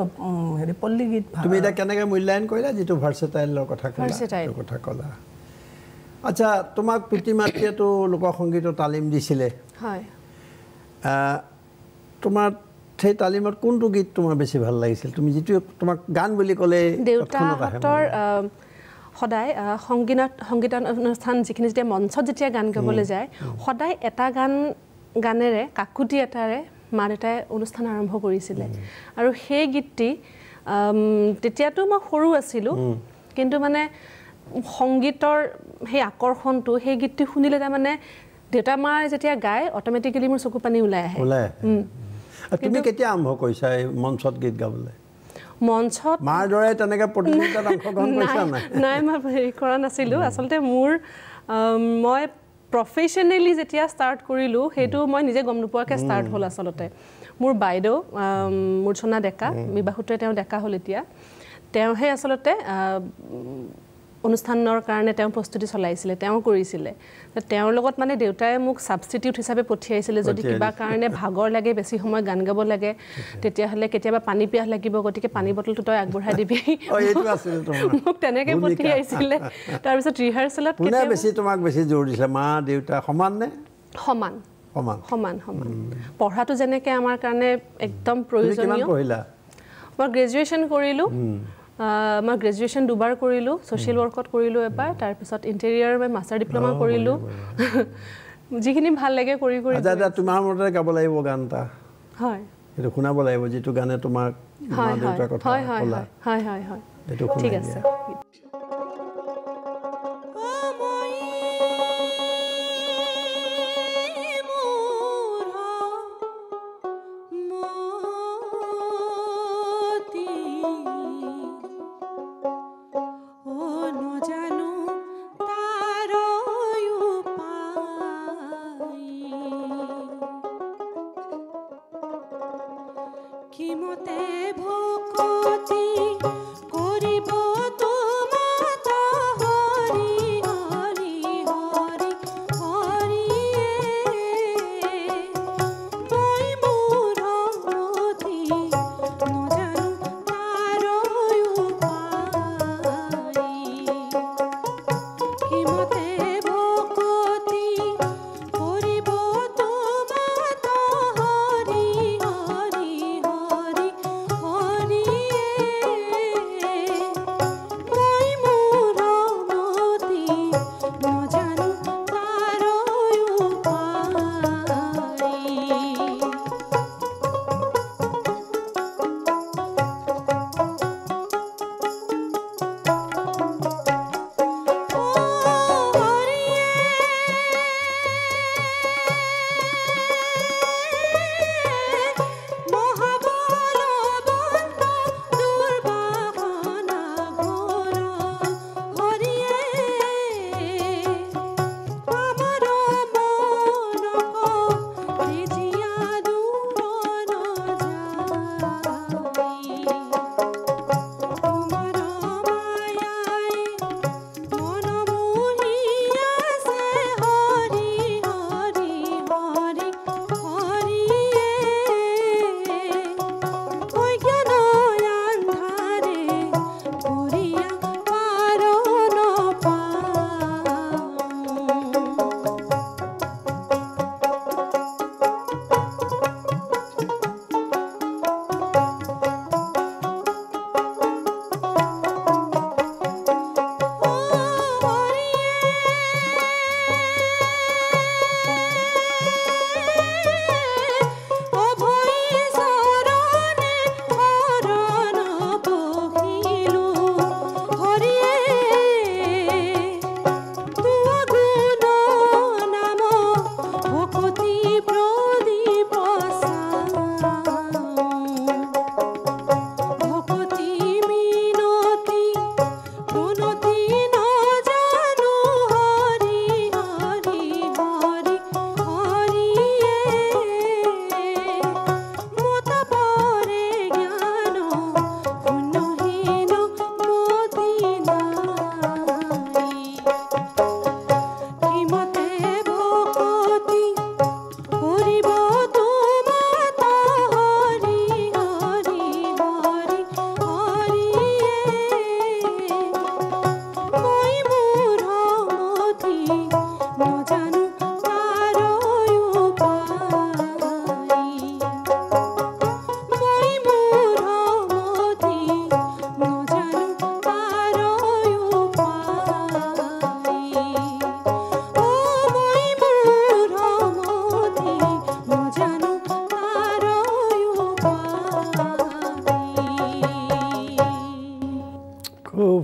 হেৰি পল্লী গীত তুমি এটা কেনেকৈ মূল্যায়ন কৰিলা যেটো ভাৰ্সেটাইলৰ কথা ক'লা আচ্ছা তোমাক পিতৃ মাতৃয়ে তো লোক সংগীতৰ তালিম দিছিল হয় তোমাৰ সেই তালিমত কোনটো গীত তোমাৰ বেছি ভাল লাগিছিল তুমি যেটো তোমাক গান বুলি ক'লে দেউতাহঁতৰ সদায় সংগীত অনুষ্ঠান যিখিনি যেতিয়া মঞ্চত যেতিয়া গান গাবলৈ যায় সদায় এটা গানেৰে কাকুতি এটাৰে মানেটাই অনুষ্ঠান আৰম্ভ কৰিছিল আৰু সেই গীতটি তেতিয়াটো মই সৰু আছিলো কিন্তু মানে সংগীতৰ সেই আকৰ্ষণটো সেই গীতটি শুনিলে মানে দেউতা মাৰ যেতিয়া গায় অটোমেটিক্যালি মোৰ চকু পানী ওলাই আহে তুমি কেতিয়া আৰম্ভ কৰিছা মঞ্চত গীত গাবলৈ মঞ্চত মাৰ দৰে তেনেকে প্ৰতিযোগিতাত অংশগ্ৰহণ কৰিছা নাই মই হেৰি কৰা নাছিলো আসলতে মোৰ মই professionally যেতিয়া স্টাৰ্ট কৰিলো হেতু মই নিজে গম নপৱাকে স্টাৰ্ট হল আসলতে মোৰ বাইদেউ মূৰ্ছনা ডেকা বিবাহতে তেওঁ ডেকা হল এতিয়া তেওঁ হে আসলতে অনুষ্ঠানৰ কাৰণে তেওঁ প্ৰস্তুতি চলাইছিল তেওঁ কৰিছিল তেওঁৰ লগত মানে দেউতাই মোক সাবস্টিটিউট হিচাপে পঠিয়াইছিল যদি কিবা কাৰণে ভাগৰ লাগে বেছি সময় গান গাব লাগে তেতিয়া হলে কেতিয়াবা পানী পিয়াহ লাগিব গতিকে পানী বটলটো তই আগবঢ়াই দিবি এইটো আছিল মোক তেনেকৈ পঠিয়াইছিল তাৰ পিছত ৰিহাৰ্সেলত কেতিয়া বেছি তোমাক বেছি জোৰ দিছিল মা দেউতা সমান নে সমান সমান সমান সমান পঢ়াটো জেনেকৈ আমাৰ কাৰণে একদম প্ৰয়োজনীয় মই গ্ৰেজুৱেচন কৰিলো মই গ্ৰেজুৱেচন দুবাৰ কৰিলো সোশ্যাল ওয়াৰ্কত কৰিলো এবাৰ তাৰ পিছত ইন্টেৰিয়ৰ মই মাস্টাৰ ডিপ্লোমা কৰিলো যিখিনি ভাল লাগে কৰি কৰি দাদা তোমাৰ মতে গাব লাগিব গানটা হয় এটো শুনাব লাগিব যেটো গানে তোমাক মা দেউতাৰ কথা হয় হয় হয় হয় এটো ঠিক আছে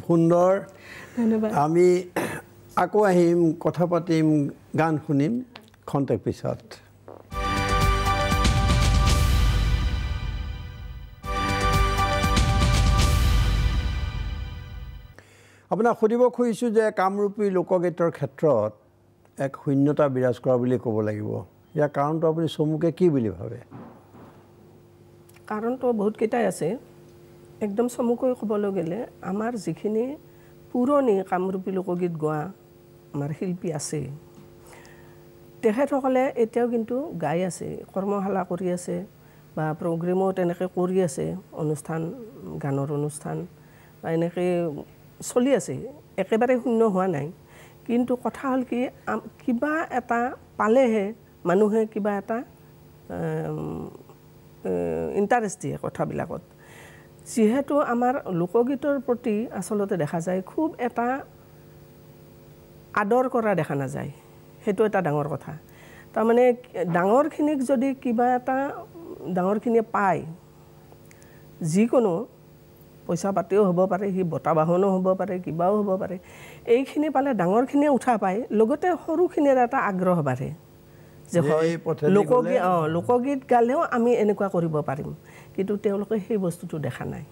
সুন্দর ধন্যবাদ আমি আকো আহিম কথা পাতিম গান শুনিম খন্তেক পিছত আপনা খুদিব খুইছো যে কামরূপী লোকগীতৰ ক্ষেত্ৰত এক শূন্যতা বিৰাজ কৰা বুলি ক'ব লাগিব ইয়া কাৰণটো আপুনি সমুকে কি বুলি ভাবে কাৰণটো বহুত কিটাই আছে एकदम समूहको खबलो गेले आमार जिखिने पुरोने कामरूपी लोकगीत गोवा आमार शिल्पी आसे তেখেতসকলে এতিয়াও কিন্তু গাই আছে কৰ্মশালা কৰি আছে বা প্ৰগ্ৰামও তেনেকৈ কৰি আছে অনুষ্ঠান গানৰ অনুষ্ঠান বা এনেকৈ চলি আছে একেবাৰে শূন্য হোৱা নাই কিন্তু কথা হল কি কিবা এটা পালেহে মানুহে কিবা এটা ইন্টাৰেষ্টি কথা বিলাকত যেহেতু আমাৰ লোকগীতৰ প্ৰতি আসলতে দেখা যায় খুব এটা আদৰ কৰা দেখা না যায় হেতু এটা ডাঙৰ কথা তাৰ মানে ডাঙৰ খিনিক যদি কিবা এটা ডাঙৰ খিনি পায় যি কোনো পইচা পাতিও হ'ব পাৰে হি বটা বাহনো হ'ব পাৰে কিবাও হ'ব পাৰে এই খিনি পালে ডাঙৰ খিনি উঠা পায় লগতে সৰু খিনিৰ এটা আগ্ৰহ বাঢ়ে যে লোকগীত গালেও আমি এনেকুৱা কৰিব পাৰিম কিন্তু তেওঁলোকে সেই বস্তুটো দেখা নাই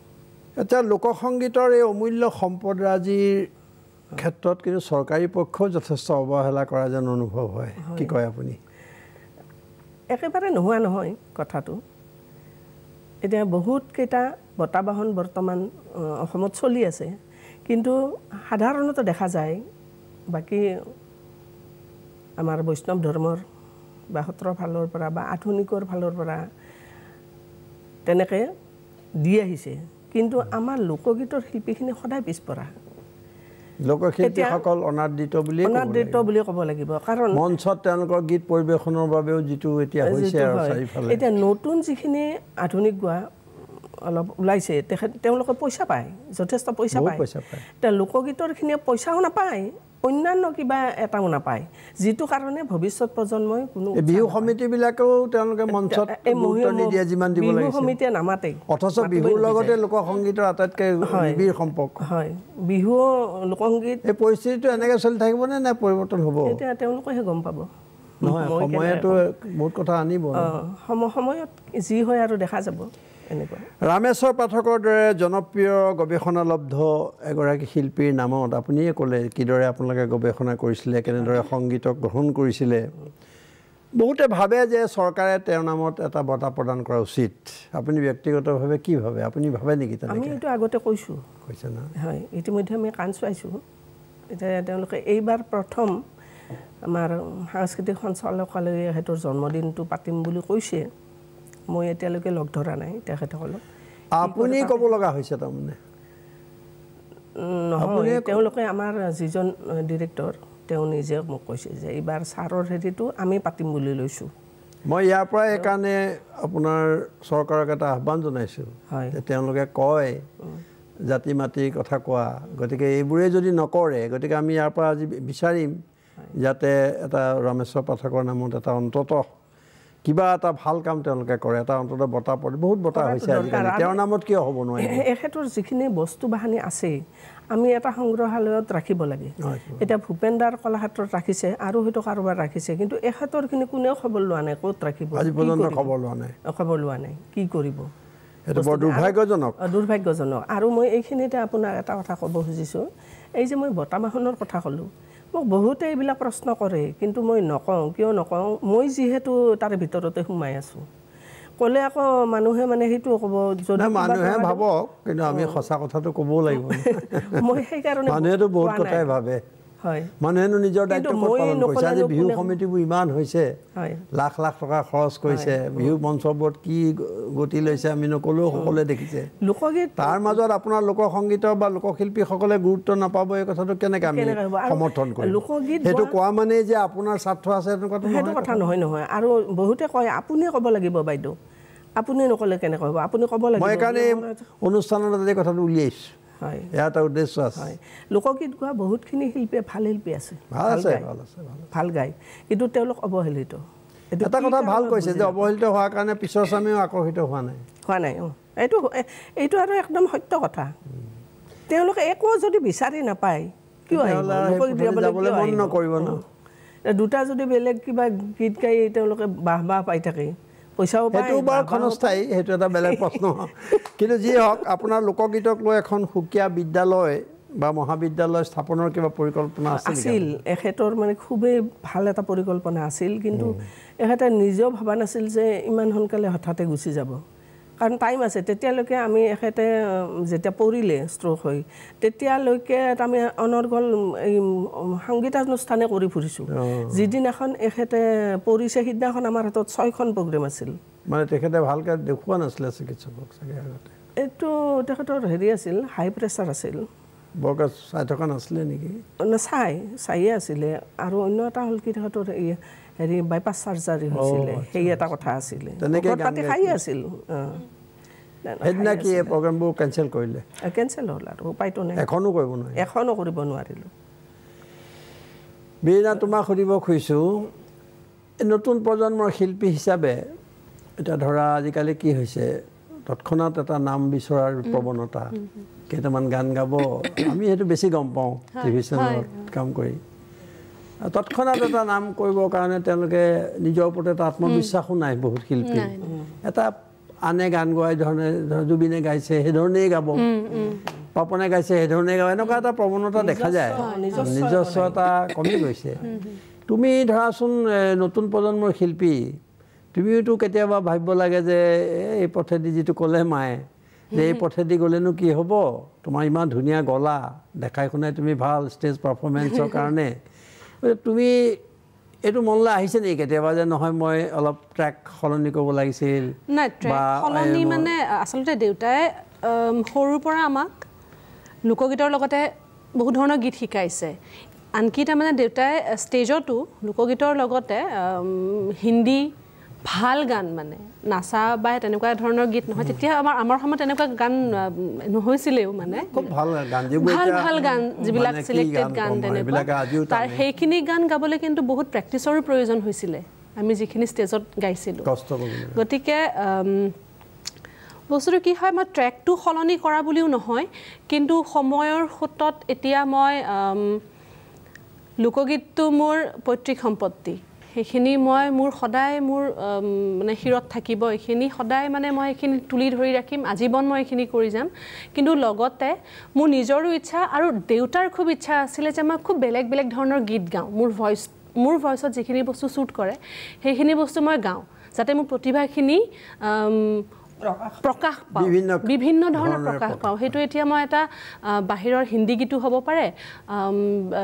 এটা লোক সংগীতৰ এই অমূল্য সম্পদ ৰাজিৰ ক্ষেত্ৰত কিন্তু সৰকাৰি পক্ষ যথেষ্ট অবহেলা কৰা যেন অনুভৱ হয় কি কয় আপুনি একেবাৰে নহয় নহয় কথাটো এটা বহুত কেটা বতাবাহন বৰ্তমান অসমত চলি আছে কিন্তু সাধাৰণত দেখা যায় বাকি আমাৰ বৈষ্ণৱ ধৰ্মৰ বাহতৰ ফালৰ পৰা বা আধুনিকৰ ফালৰ পৰা তেনেকৈ দি আহিছে কিন্তু আমাৰ লোকগীতৰ শিল্পীখিনি সদায় পিছপৰা লোকশিল্পীসকল অনাদৃত বুলি ক'ব লাগিব কাৰণ মঞ্চত তেওঁলোকৰ গীত পৰিবেশনৰ বাবেও যিটো এতিয়া হৈছে আৰু চাৰিফালে এতিয়া নতুন যিখিনি আধুনিক গোৱা অলপ ওলাইছে তেওঁলোকে পইচা পায় যথেষ্ট পইচা পায় এতিয়া লোকগীতৰখিনি পইচাও নাপায় অন্যান্য কিবা এটাও নাপায় যেটো কাৰণে ভবিষ্যৎ প্ৰজন্মই কোনো বিহু সমিতি বিলাকও তেওঁলোকে মঞ্চত উত্তনি দিয়া জিমান দিব লাগিছে বিহু সমিতি নামাতে অথচ বিহুৰ লগতে লোক সংগীতৰ আটাইতকৈ নিবিড় সম্পৰ্ক হয় বিহু লোক সংগীত এই পৰিস্থিতিটো এনেকৈ চলি থাকিব নে না পৰিৱৰ্তন হ'ব এতিয়া তেওঁলোকে গম পাব নহয় সময়টো বহুত কথা আনিব সময়ত যি হয় আৰু দেখা যাব ৰামেশ্বৰ পাঠকৰ দৰে জনপ্ৰিয় গৱেষণালব্ধ এগৰাকী শিল্পীৰ নামত আপুনি ক'লে কিদৰে আপোনালোকে গৱেষণা কৰিছিল কেনেদৰে সংগীত গ্ৰহণ কৰিছিল বহুতে ভাবে যে চৰকাৰে তেওঁৰ নামত এটা বঁটা প্ৰদান কৰা উচিত আপুনি ব্যক্তিগতভাৱে কি ভাবে আপুনি ভাবে নেকি তেনেকৈ আমি এটা আগতে কৈছো কৈছে না হয় ইতিমধ্যে আমি কাঞ্চ পাইছো এটা তেওঁলোকে এইবাৰ প্ৰথম আমাৰ সাংস্কৃতিক সঞ্চালকালয়ে হেতৰ জন্মদিনটো পাতিম বুলি কৈছে মই এতিয়ালৈকে লগ ধৰা নাই তেখেতসকল আপুনি ক'ব লগা হৈছে তাৰমানে নহয় তেওঁলোকে আমাৰ যিজন ডিৰেক্টৰ তেওঁ নিজে মোক কৈছে যে এইবাৰ ছাৰৰ হেৰিটো আমি পাতিম বুলি লৈছোঁ মই ইয়াৰ পৰা একানে আপোনাৰ চৰকাৰক এটা আহ্বান জনাইছোঁ যে তেওঁলোকে কয় জাতি মাটি কথা কোৱা গতিকে এইবোৰে যদি নকৰে গতিকে আমি ইয়াৰ পৰা আজি বিচাৰিম যাতে এটা ৰামেশ্বৰ পাঠকৰ নামত এটা অন্তত কিবা এটা ভাল কাম তেওঁলোকে কৰে এটা অন্তত বটা পৰি বহুত বটা হৈছে আজিকালি তেওঁৰ নামত কি হ'ব নহয় এখেতৰ যিখিনি বস্তু বাহানি আছে আমি এটা সংগ্ৰহালয়ত ৰাখিব লাগে এটা ভূপেন্দাৰ কলাক্ষেত্ৰত ৰাখিছে আৰু হয়তো কাৰোবাৰ ৰাখিছে কিন্তু এখেতৰখিনি কোনেও খবৰ লোৱা নাই ক'ত ৰাখিব আজি পৰ্যন্ত খবৰ লোৱা নাই কি কৰিব এটা বৰ দুৰ্ভাগ্যজনক আৰু মই এইখিনিতে আপোনাক এটা কথা ক'ব খুজিছোঁ এই যে মই বটা বাহনৰ কথা ক'লোঁ মোক বহুতে এইবিলাক প্ৰশ্ন কৰে কিন্তু মই নকওঁ কিয় নকওঁ মই যিহেতু তাৰ ভিতৰতে সোমাই আছোঁ ক'লে আকৌ মানুহে মানে সেইটো ক'ব যদি মানুহে ভাবক কিন্তু আমি সঁচা কথাটো ক'বও লাগিব মই সেই কাৰণে মানুহেতো বহুত কথাই ভাবে হয় মানুহেনো নিজৰ দায়িত্ব পালন কৰিছে আজি বিহু কমিটিবোৰ ইমান হৈছে লাখ লাখ টকা খৰচ কৰিছে বিহু মঞ্চবোৰত কি গতি লৈছে আমি নকলেও সকলোৱে দেখিছে লোকগীত তাৰ মাজত আপোনাৰ লোক সংগীত বা লোকশিল্পীসকলে গুৰুত্ব নাপাব এই কথাটো কেনেকৈ আমি সমৰ্থন কৰিম লোকগীত সেইটো কোৱা মানে যে আপোনাৰ স্বাৰ্থ আছে সেইটো কথা নহয় আৰু বহুতে কয় আপুনিয়ে ক'ব লাগিব বাইদেউ আপুনি নকলে কেনেকৈ হ'ব আপুনি ক'ব লাগিব মই কাৰণে অনুষ্ঠানত এই কথাটো উলিয়াইছোঁ হয় এটা উদ্দেশ্য আছে লোকগীত গোৱা বহুতখিনি শিল্পীয়ে ভাল শিল্পী আছে ভাল গায় কিন্তু তেওঁলোক অৱহেলিত এটা কথা ভাল কৈছে যে অৱহেলিত হোৱাৰ কাৰণে পিছৰ চামেও আকৰ্ষিত হোৱা নাই এইটো আৰু একদম সত্য কথা তেলক একো যদি বিচাৰি নাপায় কি হয় মন কৰিব না দুটা যদি বেলেগ কিবা গীত গাই তেলকে বাহবা পাই থাকে পইচাও পায় এটো বা খনস্থাই হেটো এটা বেলেগ প্ৰশ্ন কিন্তু যি হক আপোনাৰ লোকগীতক লৈ এখন হুকিয়া বিদ্যালয় বা মহাবিদ্যালয় স্থাপনৰ কিবা পৰিকল্পনা আছিল এখেতৰ মানে খুবই ভাল এটা পৰিকল্পনা আছিল কিন্তু এখেতে নিজে ভাবা নাছিল যে ইমান হনকালে হঠাতে গুছি যাব কারণ টাইম আছে তেতিয়া লকে আমি এখেতে যেটা পড়িলে স্ট্রোক হই তেতিয়া লকে আমি অনর্গল এই সংগীত অনুষ্ঠানে কৰি ফুৰিছো যিদিনাখন এখেতে পড়িছে সিদিনাখন আমাৰ হাতত 6খন প্ৰগ্ৰাম আছিল মানে তেখেতে ভালকৈ দেখুৱা নাছিল চিকিৎসকক সগে আগতে এটো তেখেতৰ হেৰি আছিল হাই প্ৰেছাৰ আছিল বগস সাইটখন আছিল নেকি না সাই সাই আছিল আৰু অন্য এটা হল কি তেখেতৰ হেৰি বাইপাস সার্জারি হৈছিল সেই এটা কথা আছিল তেখেতে খাই আছিল এদিনা কি প্ৰগ্ৰামটো ক্যান্সেল কৰিলে ক্যান্সেল হ'ল আৰু উপায়টো নাই এখনো কৰিব নোৱাৰিলো বিনা তোমাক সুধিব খুজিছো নতুন প্ৰজন্মৰ শিল্পী হিচাপে এটা ধৰা আজিকালি কি হৈছে তৎক্ষণাত এটা নাম বিচৰাৰ প্ৰবণতা কেতমান গান গাব আমি এটো বেছি গম পাওঁ টেলিভিশনত কাম কৰি তৎক্ষণাত এটা নাম কৰিবৰ কাৰণে তেলকে নিজৰ ওপৰত এটা আত্মবিশ্বাসও নাই বহুত শিল্পী এটা আনে গান গায় ধৰণে জুবিনে গাইছে হে ধৰণে গাব পাপনে গাইছে হে ধৰণে গায় এনেকুৱা এটা প্ৰবণতা দেখা যায় নিজস্বতা কমি গৈছে তুমি ধৰাচোন নতুন প্ৰজন্মৰ শিল্পী তুমিটো কেতিয়াবা ভাবিব লাগে যে এই পথেদি যেটো ক'লে মায়ে যে এই পথেদি গ'লেনো কি হ'ব তোমাৰ ইমান ধুনিয়া গলা দেখাই কোনাই তুমি ভাল স্টেজ পাৰফৰম্যান্সৰ কাৰণে তুমি এটো মনলা আহিছে নে কেতিয়াবা যে নহয় মই অলপ ট্র্যাক সলনি কৰিব লাগিছিল না ট্ৰ্যাক সলনি মানে আসলতে দেউতাই সৰুৰ পৰা আমাক লোকগীতৰ লগতে বহুত ধৰণৰ গীত শিকাইছে আনকি তা মানে দেউতাই ষ্টেজটো লোকগীতৰ লগতে হিন্দী ভাল গান মানে নাসা বাই তেনেকুৱা ধৰণৰ গীত নহয় তেতিয়া আমাৰ আমাৰ সময়ত তেনেকুৱা গান নহৈছিলেও মানে খুব ভাল গান ভাল গান যিবিলাক সিলেক্টেড গান তেনেকুৱা তাৰ হেখিনি গান গাবলে কিন্তু বহুত প্ৰেক্টিছৰ প্ৰয়োজন হৈছিল আমি যিখিনি ষ্টেজত গাইছিলো কষ্ট কৰিলে গতিকে বস্তুটো কি হয় মই ট্ৰ্যাকটো সলনি কৰা বুলিও নহয় কিন্তু সময়ৰ সূতত এতিয়া মই লোকগীতটো মোৰ পৈতৃক সম্পত্তি এখিনি মই মোৰ সদায় মোৰ মানে হিৰত থাকিব এখিনি সদায় মানে মই এখিনি তুলি ধৰি ৰাখিম আজীৱন মই এখিনি কৰি যাম কিন্তু লগতে মোৰ নিজৰো ইচ্ছা আৰু দেউতাৰ খুব ইচ্ছা আছিল যে মই খুব বেলেগ বেলেগ ধৰণৰ গীত গাওঁ মোৰ ভয়েছত যিখিনি বস্তু শুট কৰে সেইখিনি বস্তু মই গাওঁ যাতে মোৰ প্ৰতিভাখিনি প্ৰকাশ পাও বিভিন্ন ধৰণৰ প্ৰকাশ পাও হেতু এতিয়া মই এটা বাহিৰৰ হিন্দী গীতও হ'ব পাৰে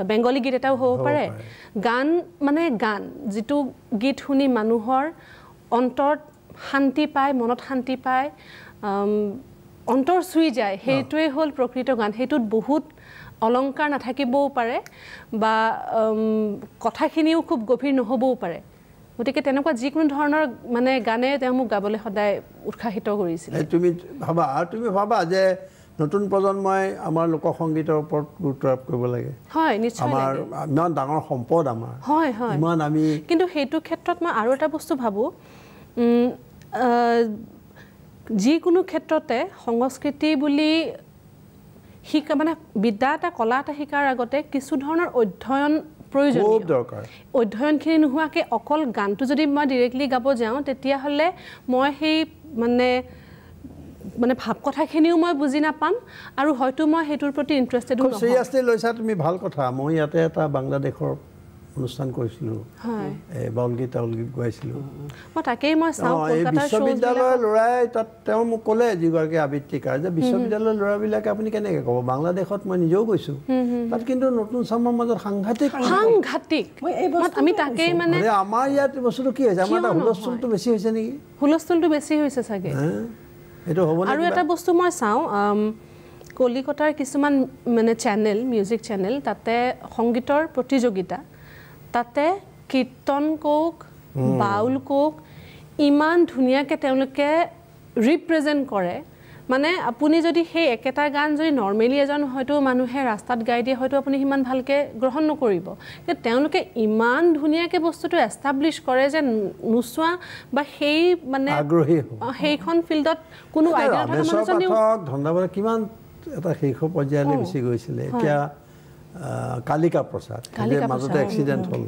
বেঙ্গলী গীত এটাও হ'ব পাৰে গান মানে গান যেটো গীত শুনি মানুহৰ অন্তৰত শান্তি পায় মনত শান্তি পায় অন্তৰ ছুই যায় হেতুৱে হল প্ৰকৃত গান হেতুত বহুত অলংকাৰ নাথাকিবও পাৰে বা কথাখিনিও খুব গভীৰ নহবও পাৰে ওটিকে তেনকুৱা যিকোনো ধৰণৰ মানে গানে তেমু গাবলে সদায় উৎসাহিত কৰিছিল তুমি ভাবা যে নতুন প্ৰজন্মই আমাৰ লোক সংগীতৰ ওপৰত গুৰুত্ব আৰোপ কৰিব লাগে হয় নিশ্চয় আমাৰ ইমান ডাঙৰ সম্পদ আমাৰ হয় হয় ইমান আমি কিন্তু হেতু ক্ষেত্ৰত মই আৰু এটা বস্তু ভাবো যিকোনো ক্ষেত্ৰতে সংস্কৃতি বুলি শিকা মানে বিদ্যাটা কলাটা শিকাৰ আগতে কিছু ধৰণৰ অধ্যয়ন প্ৰয়োজন খুব দৰকাৰ অধ্যয়নখিনি নুহাকে অকল গানটো যদি মই ডাইৰেক্টলি গাব যাওঁ তেতিয়া হলে মই সেই মানে মানে ভাব কথাখিনিও মই বুজি না পাম আৰু হয়তো মই হেতুৰ প্ৰতি ইন্টাৰেষ্টেড নহয় সিৰিয়াসলি লৈছা তুমি ভাল কথা মই ইয়াতে এটা বাংলাদেশৰ অনুষ্ঠান কৰিছিলো হয় এই বাউলগীত অলগীত গাইছিলো মই তাকেই মই সাউথ কলকাতা বিশ্ববিদ্যালয়ৰ লৰাই তাত তেওঁ মোক ক'লে যিগৰাকী আবৃত্তিকাৰ যে বিশ্ববিদ্যালয়ৰ লৰাবিলাকে আপুনি কেনেকৈ ক'ব বাংলাদেশত মই নিজেও গৈছো তাত কিন্তু নতুন সমাজৰ মাজত সাংঘাতিক মই এই বস্তু আমি তাকেই মানে আমাৰ ইয়াত বস্তুটো কি হৈছে আমাৰ হুলস্থুলটো বেছি হৈছে নেকি হুলস্থুলটো বেছি হৈছে চাগে এটো হ'ব না আৰু এটা বস্তু মই চাও কলিকতাৰ কিছুমান মানে চ্যানেল মিউজিক চ্যানেল তাতে সংগীতৰ প্ৰতিযোগিতা তাতে কীৰ্তন কোক বাউল কোক ইমান ধুনিয়াকে তেওঁলোকে ৰিপ্ৰেজেন্ট কৰে মানে আপুনি যদি সেই একটা গান যদি নৰমালি এজন হয়তো মানুহে ৰাস্তাত গাই দিয়ে হয়তো আপুনি হিমান ভালকে গ্ৰহণ নকৰিব কিন্তু তেওঁলোকে ইমান ধুনিয়াকে বস্তুটো এস্টাবলিশ কৰে যে নুসৱা বা সেই মানে আগ্ৰহী সেইখন ফিল্ডত কোনো আইডিয়া থকা মানুহ জনে ধন্যবাদ কিমান এটা শেষ পৰ্যায়লৈ বেছি গৈছিলে এতিয়া কালিকা প্ৰসাদ যে মাজতে এক্সিডেন্ট হল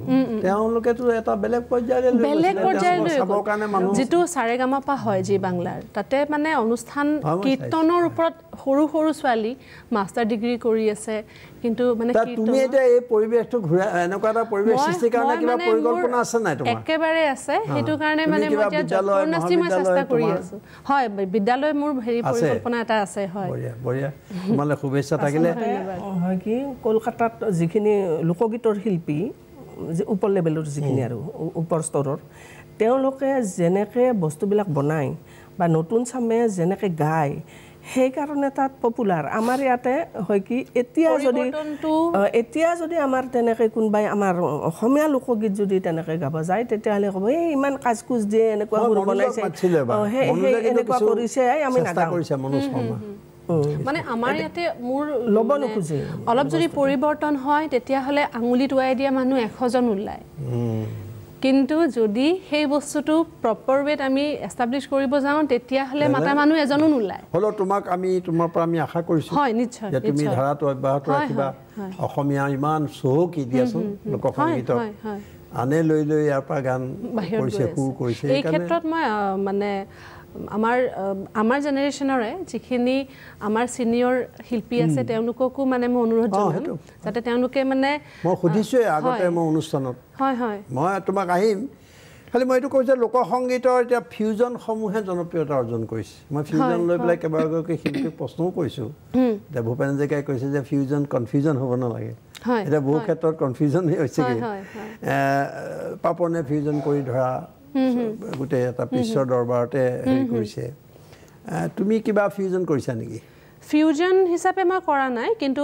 তেওঁ লোকেতো এটা বেলেগ পৰ্যায়লৈ সবৰ কাৰণে মানুহ যেটো সাৰেগামা পা হয় যে বাংলাৰ তাতে মানে অনুষ্ঠান কীৰ্তনৰ ওপৰত হৰু হৰু ছোৱালী মাস্টাৰ ডিগ্ৰী কৰি আছে কিন্তু মানে কি তুমি এটা এই পৰিবেশটো ঘুৰা এনেকুৱা এটা পৰিবেশ সৃষ্টি কৰাৰ কিবা পৰিকল্পনা আছে নাই তোমাৰ একেবাৰে আছে হেতু কাৰণে মানে মই যতনস্তি মই চেষ্টা কৰি আছো হয় বিদ্যালয় মোৰ হেৰি পৰিকল্পনা এটা আছে হয় বঢ়িয়া বঢ়িয়া তোমালে শুভেচ্ছা থাকিলে হয় কি কলকাতাত যিখিনি লোকগীতৰ শিল্পী যে উপৰ লেভেলৰ যিখিনি আৰু উপৰ স্তৰৰ তেওঁলোকে জেনেকে বস্তুবিলাক বনাই বা নতুন সামে জেনেকে গায় সেই কারণে তাত পপুলার আমার ইয়াতে হয় কি এতিয়া যদি আমার তেনেকে কোনবাই আমার অসমীয়া লোকগীত যদি তেনেকে গাব যায় তেতিয়া হলে কব এই ইমান কাজকুজ দিয়ে এনেকুৱা হুৰ বনাইছে এনেকুৱা কৰিছে আমি নাটা কৰিছে মনুষ্যমা মানে আমাৰ ইয়াতে মোৰ লব নখুজে অলপ যদি পৰিৱৰ্তন হয় তেতিয়া হলে আঙুলি টুৱাই দিয়া মানুহ 100 জন উলাই কিন্তু যদি সেই বস্তুটো প্ৰপাৰ ওয়েট আমি এস্টাবলিশ কৰিব যাওঁ তেতিয়া হলে মাতা মানুহ এজনো নুলাই হলো তোমাক আমি তোমাৰ পৰা আমি আশা কৰিছো হয় নিশ্চয় যে তুমি ধাৰাটো অব্যাহত ৰাখিবা অসমীয়া ইমান সহকি দিয়াছো লোকসংগীত আনে লৈ লৈ আপা গান কৰিছে খুব কৰিছে এই ক্ষেত্ৰত মই মানে আমাৰ জেনাৰেশনৰে যিখিনি আমাৰ সিনিয়ৰ শিল্পী আছে তেওঁলোককো মানে মই অনুৰোধ জনাম যাতে তেওঁলোকে মানে মই খুদিছো আগতে মই অনুষ্ঠানত হয় হয় মই তোমাক আহিম খালি মই এটো কৈছে লোক সংগীতৰ এটা ফিউজন সমূহে জনপ্ৰিয়তা অৰ্জন কৰিছে মই ফিউজন লৈ প্লাই কেবাগকে শিল্পী প্ৰশ্নও কৰিছো দে ভূপেন জেকাই কৈছে যে ফিউজন কনফিউজন হ'ব না লাগে হয় এটা বহু ক্ষেত্ৰত কনফিউজন হৈছে কি পাপনে ফিউজন কৰি ধৰা গুটে এটা পিছৰ দৰবাৰতে হেৰি কৰিছে তুমি কিবা ফিউজন কৰিছা নেকি ফিউজন হিচাপে মই কৰা নাই কিন্তু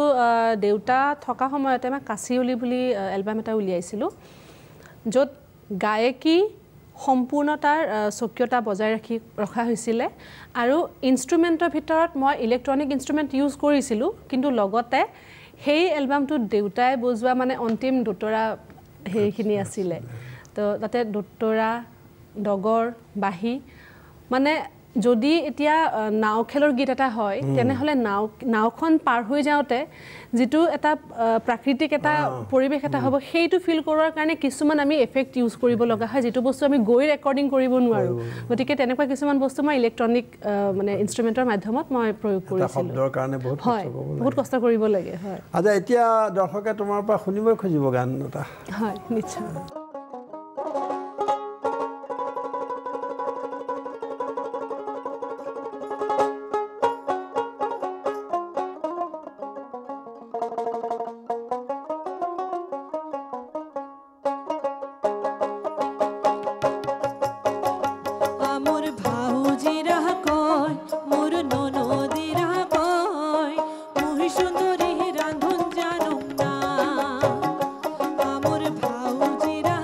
দেউতা থকা সময়তে মই কাচিউলি বুলি এলবাম এটা উলিয়াইছিলো যত গায়কি সম্পূৰ্ণতাৰ সক্ৰিয়তা বজাই ৰাখি ৰখা হৈছিল আৰু ইনষ্ট্ৰুমেন্টৰ ভিতৰত মই ইলেক্ট্ৰনিক ইনষ্ট্ৰুমেন্ট ইউজ কৰিছিলো কিন্তু লগতে সেই এলবামটো দেউতাই বজোৱা মানে অন্তিম দুতৰা হেৰিখিনি আছিল তো তাতে দুতৰা ডগৰ বাহি মানে যদি এতিয়া নাও খেলৰ গীত এটা হয় তেনে হলে নাওখন পাৰ হৈ যাওতে যেটো এটা প্ৰাকৃতিক এটা পৰিবেশ এটা হ'ব সেইটো ফিল কৰাৰ কাৰণে কিছুমান আমি এফেক্ট ইউজ কৰিব লগা হয় যেটো বস্তু আমি গৈ ৰেকৰ্ডিং কৰিব নোৱাৰো গতিকে তেনেকুৱা কিছুমান বস্তু মই ইলেক্ট্ৰনিক মানে ইনষ্ট্ৰুমেন্টৰ মাধ্যমত মই প্ৰয়োগ কৰিছিলো শব্দৰ কাৰণে বহুত কষ্ট কৰিব লাগে হয় আজ এতিয়া দৰ্শকে তোমাৰ পৰা শুনিব খুজিব গান এটা হয় নিশ্চয় Mujhunduri randhun janum na, amur bhauji ra.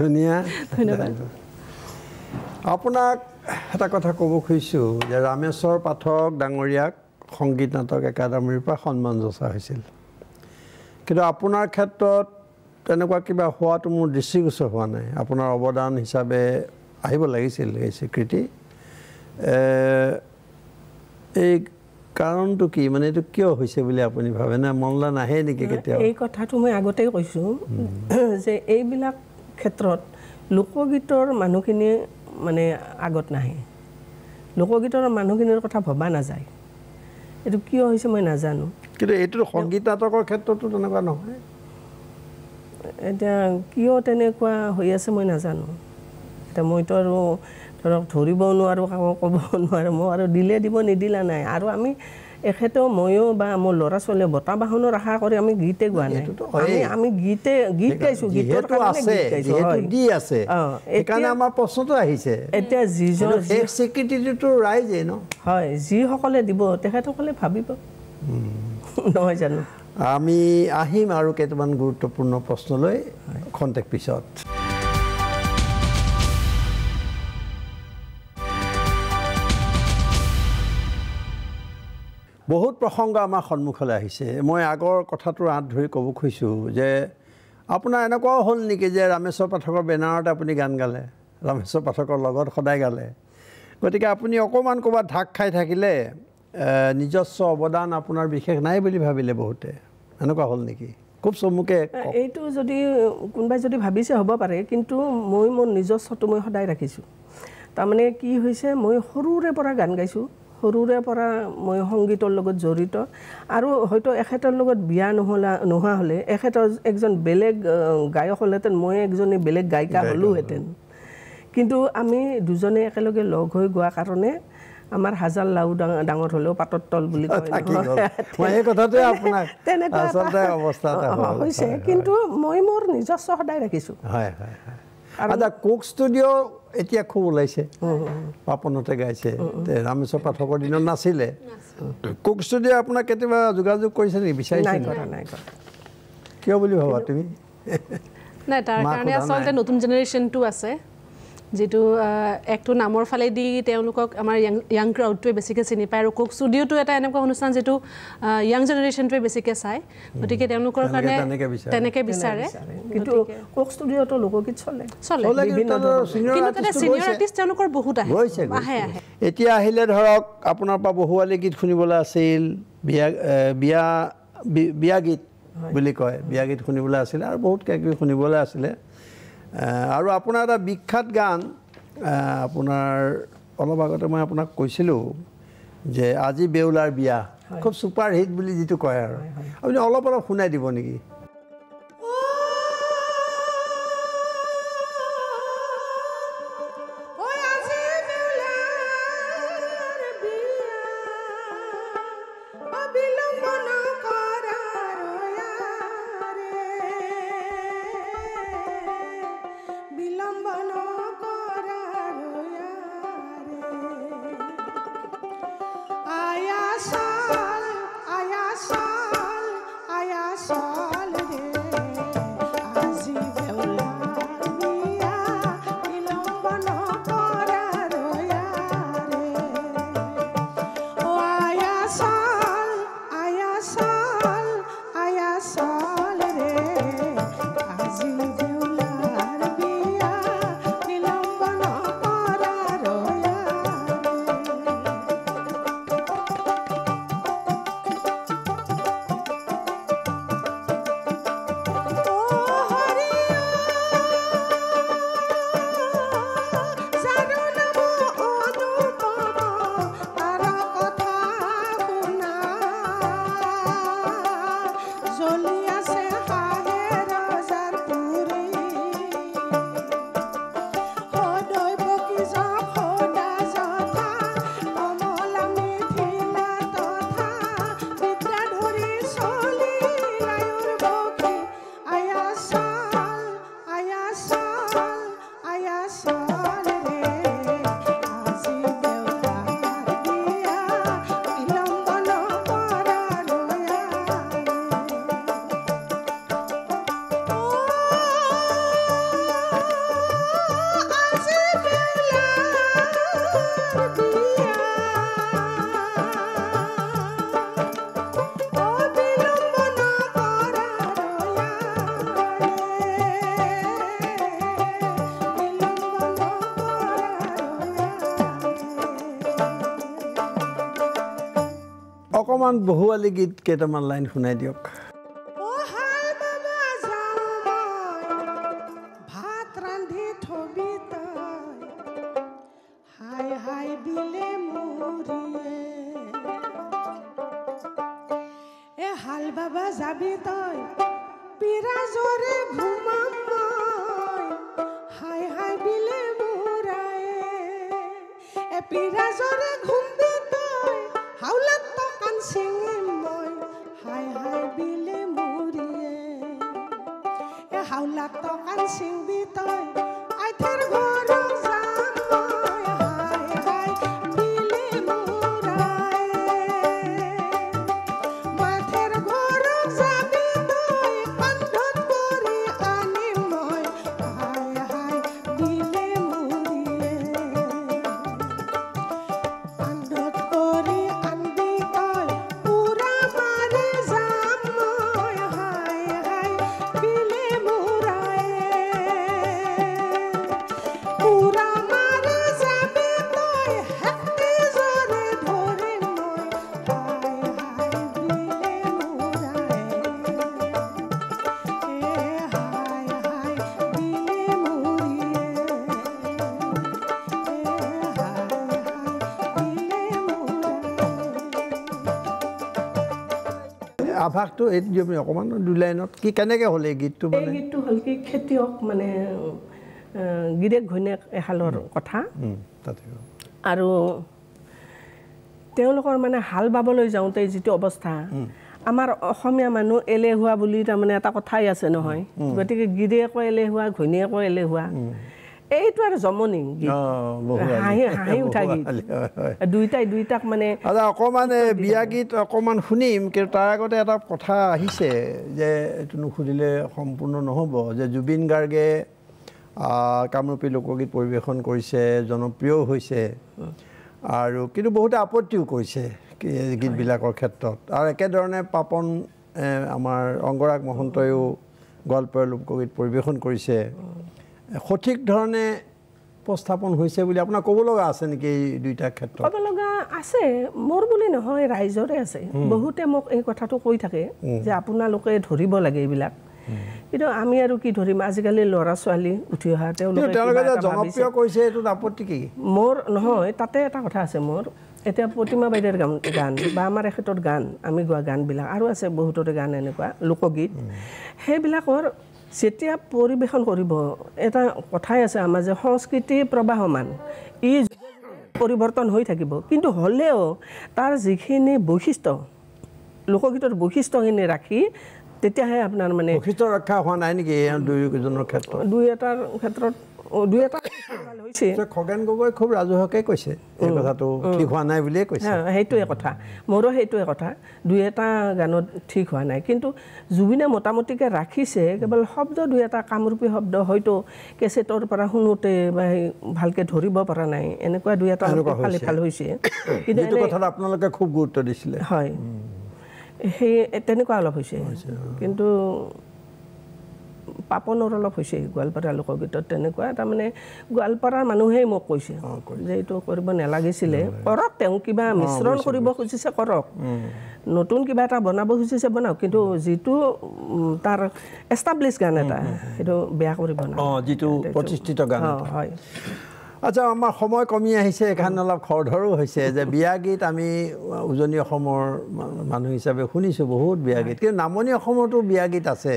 ধুনিয়া ধন্যবাদ আপোনাক এটা কথা কব খুজিছো যে রামেশ্বর পাঠক ডাঙরিয়াক সংগীত নাটক একাডেমিৰ পৰা সন্মান জচা হৈছিল কিন্তু আপোনাৰ ক্ষেত্ৰত তেনেকুৱা কিবা হোৱাটো মোৰ দৃষ্টিগোচৰ হোৱা নাই আপোনাৰ অৱদান হিচাপে আহিব লাগিছিল এই স্বীকৃতি এই কাৰণটো কি মানে এটো কিয় হৈছে বুলি আপুনি ভাবে না মনলা নাহে নেকি কেতিয়া এই কথাটো মই আগতেই কৈছো যে এইবিলাক ক্ষেত্ৰত লোকগীতৰ মানুহখিনি মানে আগত নাহে লোকগীতৰ মানুহখিনিৰ কথা ভবা না যায় এটো কিয় হৈছে মই না জানো কিন্তু এটো সংগীত নাটকৰ ক্ষেত্ৰতো তেনেকুৱা নহয় এটা কিয় তেনেকুৱা হৈ আছে মই না জানো এটা মইতো আৰু ধৰিবও নোৱাৰো ক'ব নোৱাৰো মই আৰু দিলে দিব নিদিলা নাই আৰু আমি এখেতো ময়ো বা মোৰ ল'ৰা ছোৱালী বটা বাহনৰ আশা কৰি আমি গীতে গোৱা নাই আমি গীত গাইছো গীতৰ কাৰণে গীত গাইছো দি আছে একাৰণে আমাৰ প্ৰশ্নটো আহিছে এটা যিজন এক স্বীকৃতিটো ৰাইজে ন হয় যি সকলে দিব তেখেতসকলে ভাবিব নহয় জানো আমি আহিম আৰু কেতমান গুৰুত্বপূৰ্ণ প্ৰশ্ন লৈ কন্টেক্ট পিছত বহুত প্ৰসংগ আমাৰ সন্মুখলৈ আহিছে মই আগৰ কথাটো আঁত ধৰি ক'ব খুজিছো যে আপোনাৰ এনেকুৱা হ'ল নেকি যে ৰামেশ্বৰ পাঠকৰ বেনাৰত আপুনি গান গালে ৰামেশ্বৰ পাঠকৰ লগত সদায় গালে গতিকে আপুনি অকমান কোবা ঢাক খাই থাকিলে নিজস্ব অৱদান আপোনাৰ বিশেষ নাই বুলি ভাবিলে বহুতে এনেকুৱা হ'ল নেকি খুব চমুকে এইটো যদি কোনবাই যদি ভাবিছে হ'ব পাৰে কিন্তু মই মোৰ নিজস্বটো মই সদায় ৰাখিছো তাৰমানে কি হৈছে মই সৰুৰে পৰা গান গাইছো সৰুৰে পৰা মই সংগীতৰ লগত জড়িত আৰু হয়তো এখেতৰ লগত বিয়া নোহোৱা হলে এখেতৰ একজন বেলেগ গায়ক হলহেঁতেন মই একজনী বেলেগ গায়িকা হলোহেঁতেন কিন্তু আমি দুজনে একেলগে লগ হৈ গোৱা কাৰণে আমাৰ হাজাৰ লাউ ডাঙৰ হ'লেও পাতৰ তল বুলি কয় মই এই কথাটো আপোনাক আচলতে অৱস্থা হৈছে কিন্তু মই মোৰ নিজস্ব সদায় ৰাখিছো হয় হয় আদা কোক স্টুডিও এতিয়া খুব ওলাইছে পাপনতে গাইছে ৰামেশ্বৰ পাঠকৰ দিনত নাছিলে কোক স্টুডিও আপোনা কেতিয়াবা যোগাযোগ কৰিছে নি বিচাৰিছে নাই কিয় বুলি ভাবা তুমি নাই তাৰ কাৰণে আচলতে নতুন জেনাৰেশনটো আছে যেটো একটো নামৰ ফালে দি তেওঁলোকক আমাৰ ইয়াং ক্ৰাউডটোৱে বেছিকৈ চিনি পায় আৰু কোক স্টুডিওটো এটা এনেকুৱা অনুষ্ঠান যেটো ইয়াং জেনাৰেশনটোৱে বেছিকৈ চাই গতিকে তেওঁলোকৰ কাৰণে তেনেকৈ বিচাৰে কিন্তু কোক স্টুডিওটো লোকগীত চলে কিন্তু তাতে সিনিয়ৰ আৰ্টিষ্ট তেওঁলোকৰ বহুত আহে এতিয়া আহিলে ধৰক আপোনাৰ পা বহুৱালি গীত শুনিবলৈ আছিল বিয়া বিয়া বিয়া গীত বুলি কয় বিয়া গীত শুনিবলৈ আছিল আৰু বহুত কেকি শুনিবলৈ আছিল আৰু আপোনাৰ এটা বিখ্যাত গান আপোনাৰ অলপ আগতে মই আপোনাক কৈছিলো যে আজি বেউলাৰ বিয়া খুব সুপাৰ হিট বুলি যেটো কয় আৰু আপুনি অলপ অলপ শুনাই দিব নেকি অকমান বহুৱালি গীত কেইটামান লাইন শুনাই দিয়ক। আভাসটো এত জমি অকমান দুই লাইনত কি কেনেকে হলে গীতটো মানে গীতটো হলকে খেতিয়ক মানে গিৰেক ঘৈনেক এহালৰ কথা তাতে আৰু তেওঁলোকৰ মানে হাল বাবলৈ যাওঁতে যেটো অৱস্থা আমাৰ অসমীয়া মানুহ এলেহুৱা বুলি তাৰ মানে এটা কথাই আছে নহয় গতিকে গিৰেক এলেহুৱা ঘৈনেক এলেহুৱা এইটো আৰু জমনি গীত হাই উঠা গীত দুইটাক মানে আৰু অকমান বিয়া গীত অকমান শুনিম কিন্তু তাৰ আগতে এটা কথা আহিছে যে এইটো নুখুজিলে সম্পূৰ্ণ নহ'ব যে জুবিন গাৰ্গে কামৰূপী লোকগীত পৰিৱেশন কৰিছে জনপ্ৰিয় হৈছে আৰু কিন্তু বহুতে আপত্তিও কৰিছে গীতবিলাকৰ ক্ষেত্ৰত আৰু একেধৰণে পাপন আমাৰ অংগৰাগ মহন্তয়ো গোৱালপাৰা লোকগীত পৰিৱেশন কৰিছে সঠিক ধৰণে উপস্থাপন হৈছে বুলি আপোনাৰ ক'ব লগা আছে নেকি দুইটা ক্ষেত্ৰত ক'ব লগা আছে মোৰ বুলি নহয় ৰাইজৰে আছে বহুতে মোক এই কথাটো কৈ থাকে যে আপোনালোকে ধৰিব লাগে এইবিলাক কিন্তু আমি আৰু কি ধৰিম আজিকালি ল'ৰা ছোৱালী উঠি অহা তেওঁলোকে জনপ্ৰিয় কৈছে এইটো আপত্তি কি মোৰ নহয় তাতে এটা কথা আছে মোৰ এতিয়া প্ৰতিমা বাইদেউৰ গান বা আমাৰ এখেতৰ গান আমি গোৱা গানবিলাক আৰু আছে বহুতৰে গান এনেকুৱা লোকগীত সেইবিলাকৰ যেতিয়া পৰিবেশন কৰিব এটা কথাই আছে আমাৰ যে সংস্কৃতি প্ৰবাহমান ই পৰিৱৰ্তন হৈ থাকিব কিন্তু হ'লেও তাৰ যিখিনি বৈশিষ্ট্য লোকগীতৰ বৈশিষ্ট্যখিনি ৰাখি তেতিয়াহে আপোনাৰ মানে বৈশিষ্ট্য ৰক্ষা হোৱা নাই নেকি দুয়োজনৰ ক্ষেত্ৰত দুই এটাৰ ক্ষেত্ৰত দুই এটা হৈছে খগেন গগৈ খুব ৰাজহুৱাকৈ কৈছে এই কথাটো ঠিক হোৱা নাই বুলিয়ে কৈছে সেইটোৱে কথা মোৰো সেইটোৱে কথা দুই এটা গানত ঠিক হোৱা নাই কিন্তু জুবিনে মোটামুটিকৈ ৰাখিছে কেৱল শব্দ দুই এটা কামৰূপী শব্দ হয়তো কেছেটৰ পৰা শুনোতে বা ভালকৈ ধৰিব পৰা নাই এনেকুৱা দুই এটা ফালে ভাল হৈছে কিন্তু এইটো কথাটো আপোনালোকে খুব গুৰুত্ব দিছিলে হয় সেই তেনেকুৱা অলপ হৈছে কিন্তু পাপনৰ অলপ হৈছে গোৱালপাৰা লোকগীতত তেনেকুৱা তাৰমানে গোৱালপাৰাৰ মানুহেই মোক কৈছে যে এইটো কৰিব নালাগিছিলে কৰক তেওঁ কিবা মিশ্ৰণ কৰিব খুজিছে কৰক নতুন কিবা এটা বনাব খুজিছে বনাওক কিন্তু যিটো তাৰ এষ্টাব্লিছ গান এটা সেইটো বেয়া কৰিব নালাগে যিটো প্ৰতিষ্ঠিত গান হয় আচ্ছা আমাৰ সময় কমি আহিছে এখন অলপ খৰধৰো হৈছে যে বিয়া গীত আমি উজনি অসমৰ মানুহ হিচাপে শুনিছোঁ বহুত বিয়া গীত কিন্তু নামনি অসমতো বিয়া গীত আছে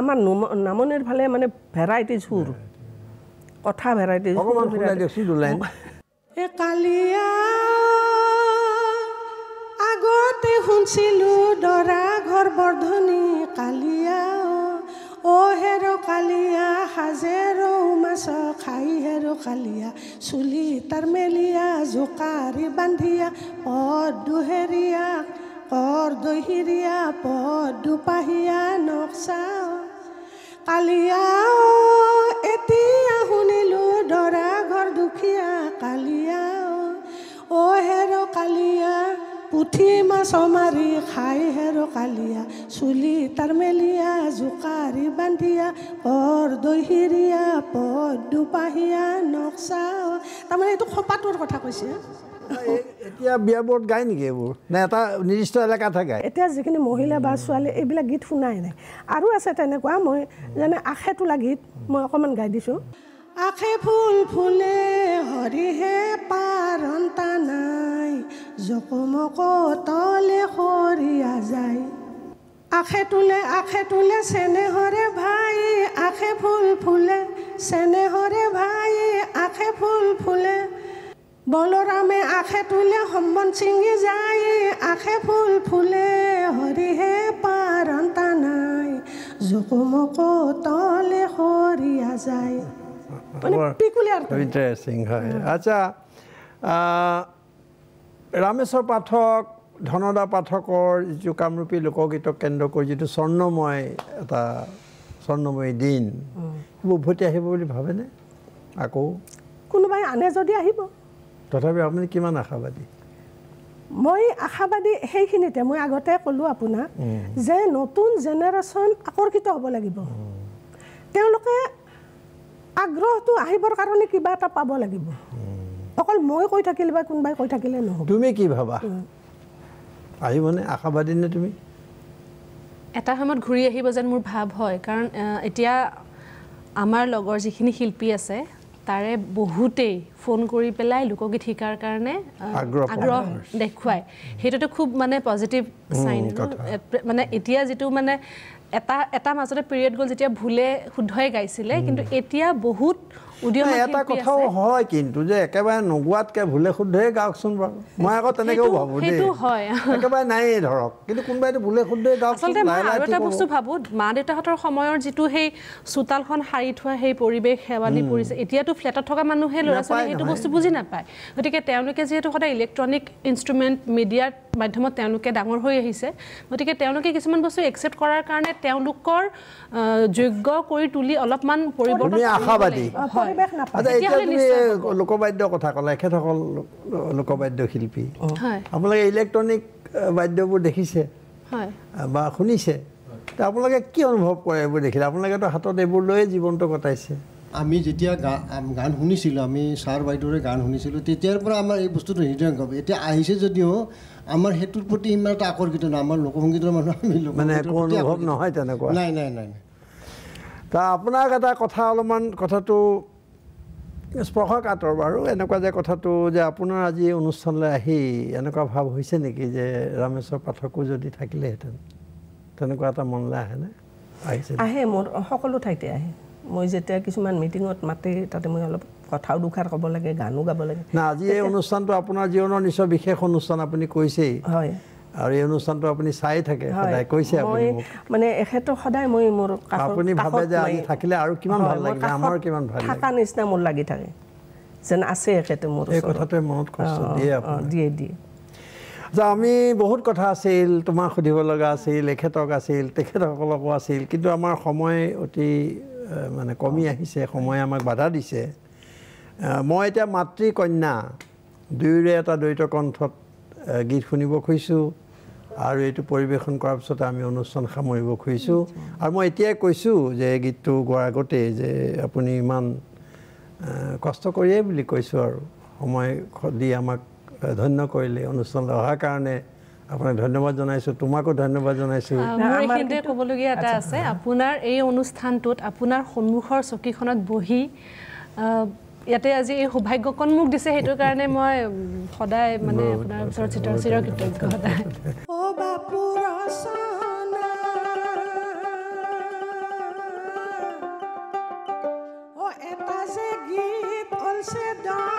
আমাৰ নামনিৰ ফালে মানে ভেৰাইটি সুৰ কথা ভেৰাইটি কালিয়া আগতে শুনছিলোঁ দৰা ঘৰ বৰ্ধনী কালিয়া অ হেৰ কালিয়া হাজেৰ মাছ খাই হেৰ কালিয়া চুলি তাৰ মেলিয়া জোকাৰি বান্ধিয়া অ দুহেৰিয়া Kor dohiria podupahia noksao Kaliao etia hunilu dora gor dukia Kaliao O hero kalia Puthi masomari khai hero kalia Suli tarmelia zukari bandia Kor dohiria podupahia noksao Tamane itu khopatur kotha koise এতিয়া বিয়া board গায় নেকি এবোৰ না এটা নিৰ্দিষ্ট এলাকা থাকে এতিয়া যিখিনি মহিলা বা ছোৱালী এইবিলাক গীত শুনাই নাই আৰু আছে তেনেকুৱা মই জানে আখেটো গীত মই অকমান গাই দিছো আখে ফুল ফুলে হৰি হে পাৰন্তা নাই জকমক তলে খৰিয়া যায় আখে তুলে সেনে হৰে ভাই আখে ফুল ফুলে সেনে হৰে ভাই আখে ফুল ফুলে বলরামে আখে তুলে হম্বন সিংহি যায় আখে ফুল ফুলে হরিহে পারন্তা নাই জকমক তলে হরিয়া যায় মানে পিকুলিয়ার ইন্টারেস্টিং হয় আচ্ছা রামেশ্বর পাঠক ধনদা পাঠকৰ যে কামৰূপী লোকগীত কেন্দ্ৰ কৰি যে স্বর্ণময় এটা স্বর্ণময় দিন উভতি আহিব বুলি ভাবেনে আকৌ কোনোবাই আনে যদি আহিব তথাপি আপনি কিমান আশাবাদী মই আশাবাদী সেইখিনিতে মই আগতে কলো আপোনা যে নতুন জেনারেশন আকর্ষিত হ'ব লাগিব তেওঁলোকে আগ্ৰহটো আহিবৰ কাৰণে কিবা এটা পাব লাগিব অকল মই কৈ থাকিলে বা কোনবাই কৈ থাকিলে নহব তুমি কি ভাবা আহিবনে আশাবাদী নে তুমি এটা সময়ত ঘূৰি আহিব যেন মোৰ ভাব হয় কাৰণ এতিয়া আমাৰ লগৰ যিখিনি শিল্পী আছে তাৰে বহুতেই ফোন কৰি পেলাই লোকগীত শিকাৰ কাৰণে আগ্ৰহ দেখুৱাই হেটো খুব মানে পজিটিভ সাইন মানে এতিয়া যেটো মানে এটা এটা মাজতে পিৰিয়ড গল যেতিয়া ভুলে শুদ্ধই গাইছিলে কিন্তু এতিয়া বহুত উদীয়মান এটা কথা হয় কিন্তু যে একেবাৰে নগুৱাতকে ভুলে শুদ্ধই গাওকচোন বাৰু মই আকৌ তেনেকেও ভাবো দে হেটো হয় একেবাৰে নাই ধৰক কিন্তু কোনবাইটো ভুলে শুদ্ধই গাওকচোন নাই নাই এটা বস্তু ভাবো মা দেউতাহঁতৰ সময়ৰ যেটো হেই সুতালখন হাৰি থোৱা হেই পৰিবেশ হেৱালি পৰিছে এতিয়াটো ফ্ল্যাটত থকা মানুহে লৰাছলে হেটো বস্তু বুজি নাপায় গতিকে তেওঁলোকে যেটো কথা ইলেকট্ৰনিক ইনষ্ট্ৰুমেন্ট মিডিয়াৰ মাধ্যমত তেওঁলোকে ডাঙৰ হৈ আহিছে গতিকে তেওঁলোকে কিছুমান বস্তু একসেপ্ট কৰাৰ কাৰণে তেওঁলোকৰ যোগ্য কৰি তুলি অলপমান পৰিৱৰ্তন আশাবাদী পৰিৱেশ নাপায় এতিয়া লোকবাদ্য কথা কলা এখেতসকল লোকবাদ্য শিল্পী হয় আপোনালোকে ইলেকট্ৰনিক বাদ্যবোৰ দেখিছে হয় বা শুনিছে তে আপোনালোকে কি অনুভৱ কৰে এবোৰ দেখিলে আপোনালোকে তো হাতত এবোৰ লৈ জীৱন্ত কটাইছে আমি যেতিয়া গান শুনিছিলোঁ আমি সাৰ বাইদেউৰে গান শুনিছিলোঁ তেতিয়াৰ পৰা আমাৰ এই বস্তুটো হৃদয়ং গব এতিয়া আহিছে যদিও আমাৰ হেতুৰ প্ৰতি ইমান এটা আকৰ্ষিত না আমাৰ লোকসংগীতৰ মানুহ আমি মানে কোনো অনুভৱ নহয় তেনেকুৱা নাই নাই নাই তা আপোনাক এটা কথা অলপমান কথাটো স্পৰ্শকাতৰ বাৰু এনেকুৱা যে কথাটো যে আপোনাৰ আজি অনুষ্ঠানলৈ আহি এনেকুৱা ভাৱ হৈছে নেকি যে ৰামেশ্বৰ পাঠকো যদি থাকিলেহেঁতেন তেনেকুৱা এটা মনলৈ আহেনে আহিছে আহে মোৰ সকলো ঠাইতে আহে মই যেতিয়া কিছুমান মিটিঙত মাতে তাতে মই অলপ কথাও দুখাৰ ক'ব লাগে গানো গাব লাগে না আজি এই অনুষ্ঠানটো আপোনাৰ জীৱনৰ নিশ্চয় বিশেষ অনুষ্ঠান আপুনি কৈছেই হয় আৰু এই অনুষ্ঠানটো আপুনি চাই থাকে সদায় কৈছে আপুনি মানে এখেতো সদায় মই মোৰ আপুনি ভাবে যে আজি থাকিলে আৰু কিমান ভাল লাগে আমাৰ কিমান ভাল লাগে থাকা নিচিনা মোৰ লাগি থাকে যেন আছে এখেতো মোৰ এই কথাটো মনত কষ্ট দিয়ে আপুনি দিয়ে দিয়ে যে আমি বহুত কথা আছিল তোমাক সুধিব লগা আছিল এখেতক আছিল তেখেতসকলকো আছিল কিন্তু আমাৰ সময় অতি মানে কমি আহিছে সময় আমাক বাধা দিছে মই এটা মাতৃ কন্যা দুয়োৰে এটা দৈত কণ্ঠত গীত শুনিব খুজিছোঁ আৰু এইটো পৰিৱেশন কৰাৰ পিছতে আমি অনুষ্ঠান সামৰিব খুজিছোঁ আৰু মই এতিয়াই কৈছোঁ যে গীতটো গোৱাৰ আগতে যে আপুনি ইমান কষ্ট কৰিয়ে বুলি কৈছোঁ আৰু সময় দি আমাক ধন্য কৰিলে অনুষ্ঠানলৈ অহাৰ কাৰণে আপনাকে ধন্যবাদ জানাইছো তোমাকো ধন্যবাদ জানাইছো আমাৰ এইখিনিতে কবলগিয়া এটা আছে আপোনাৰ এই অনুষ্ঠানটোত আপোনাৰ সন্মুখৰ চকীখনত বহি ইয়াতে আজি এই সৌভাগ্যকণ মোক দিছে হেতু কাৰণে মই সদায় মানে আপোনাৰ ওচৰত চিৰকৃতজ্ঞ সদায় ও বাপুৰ সনা ও এটা যে গীত অলছে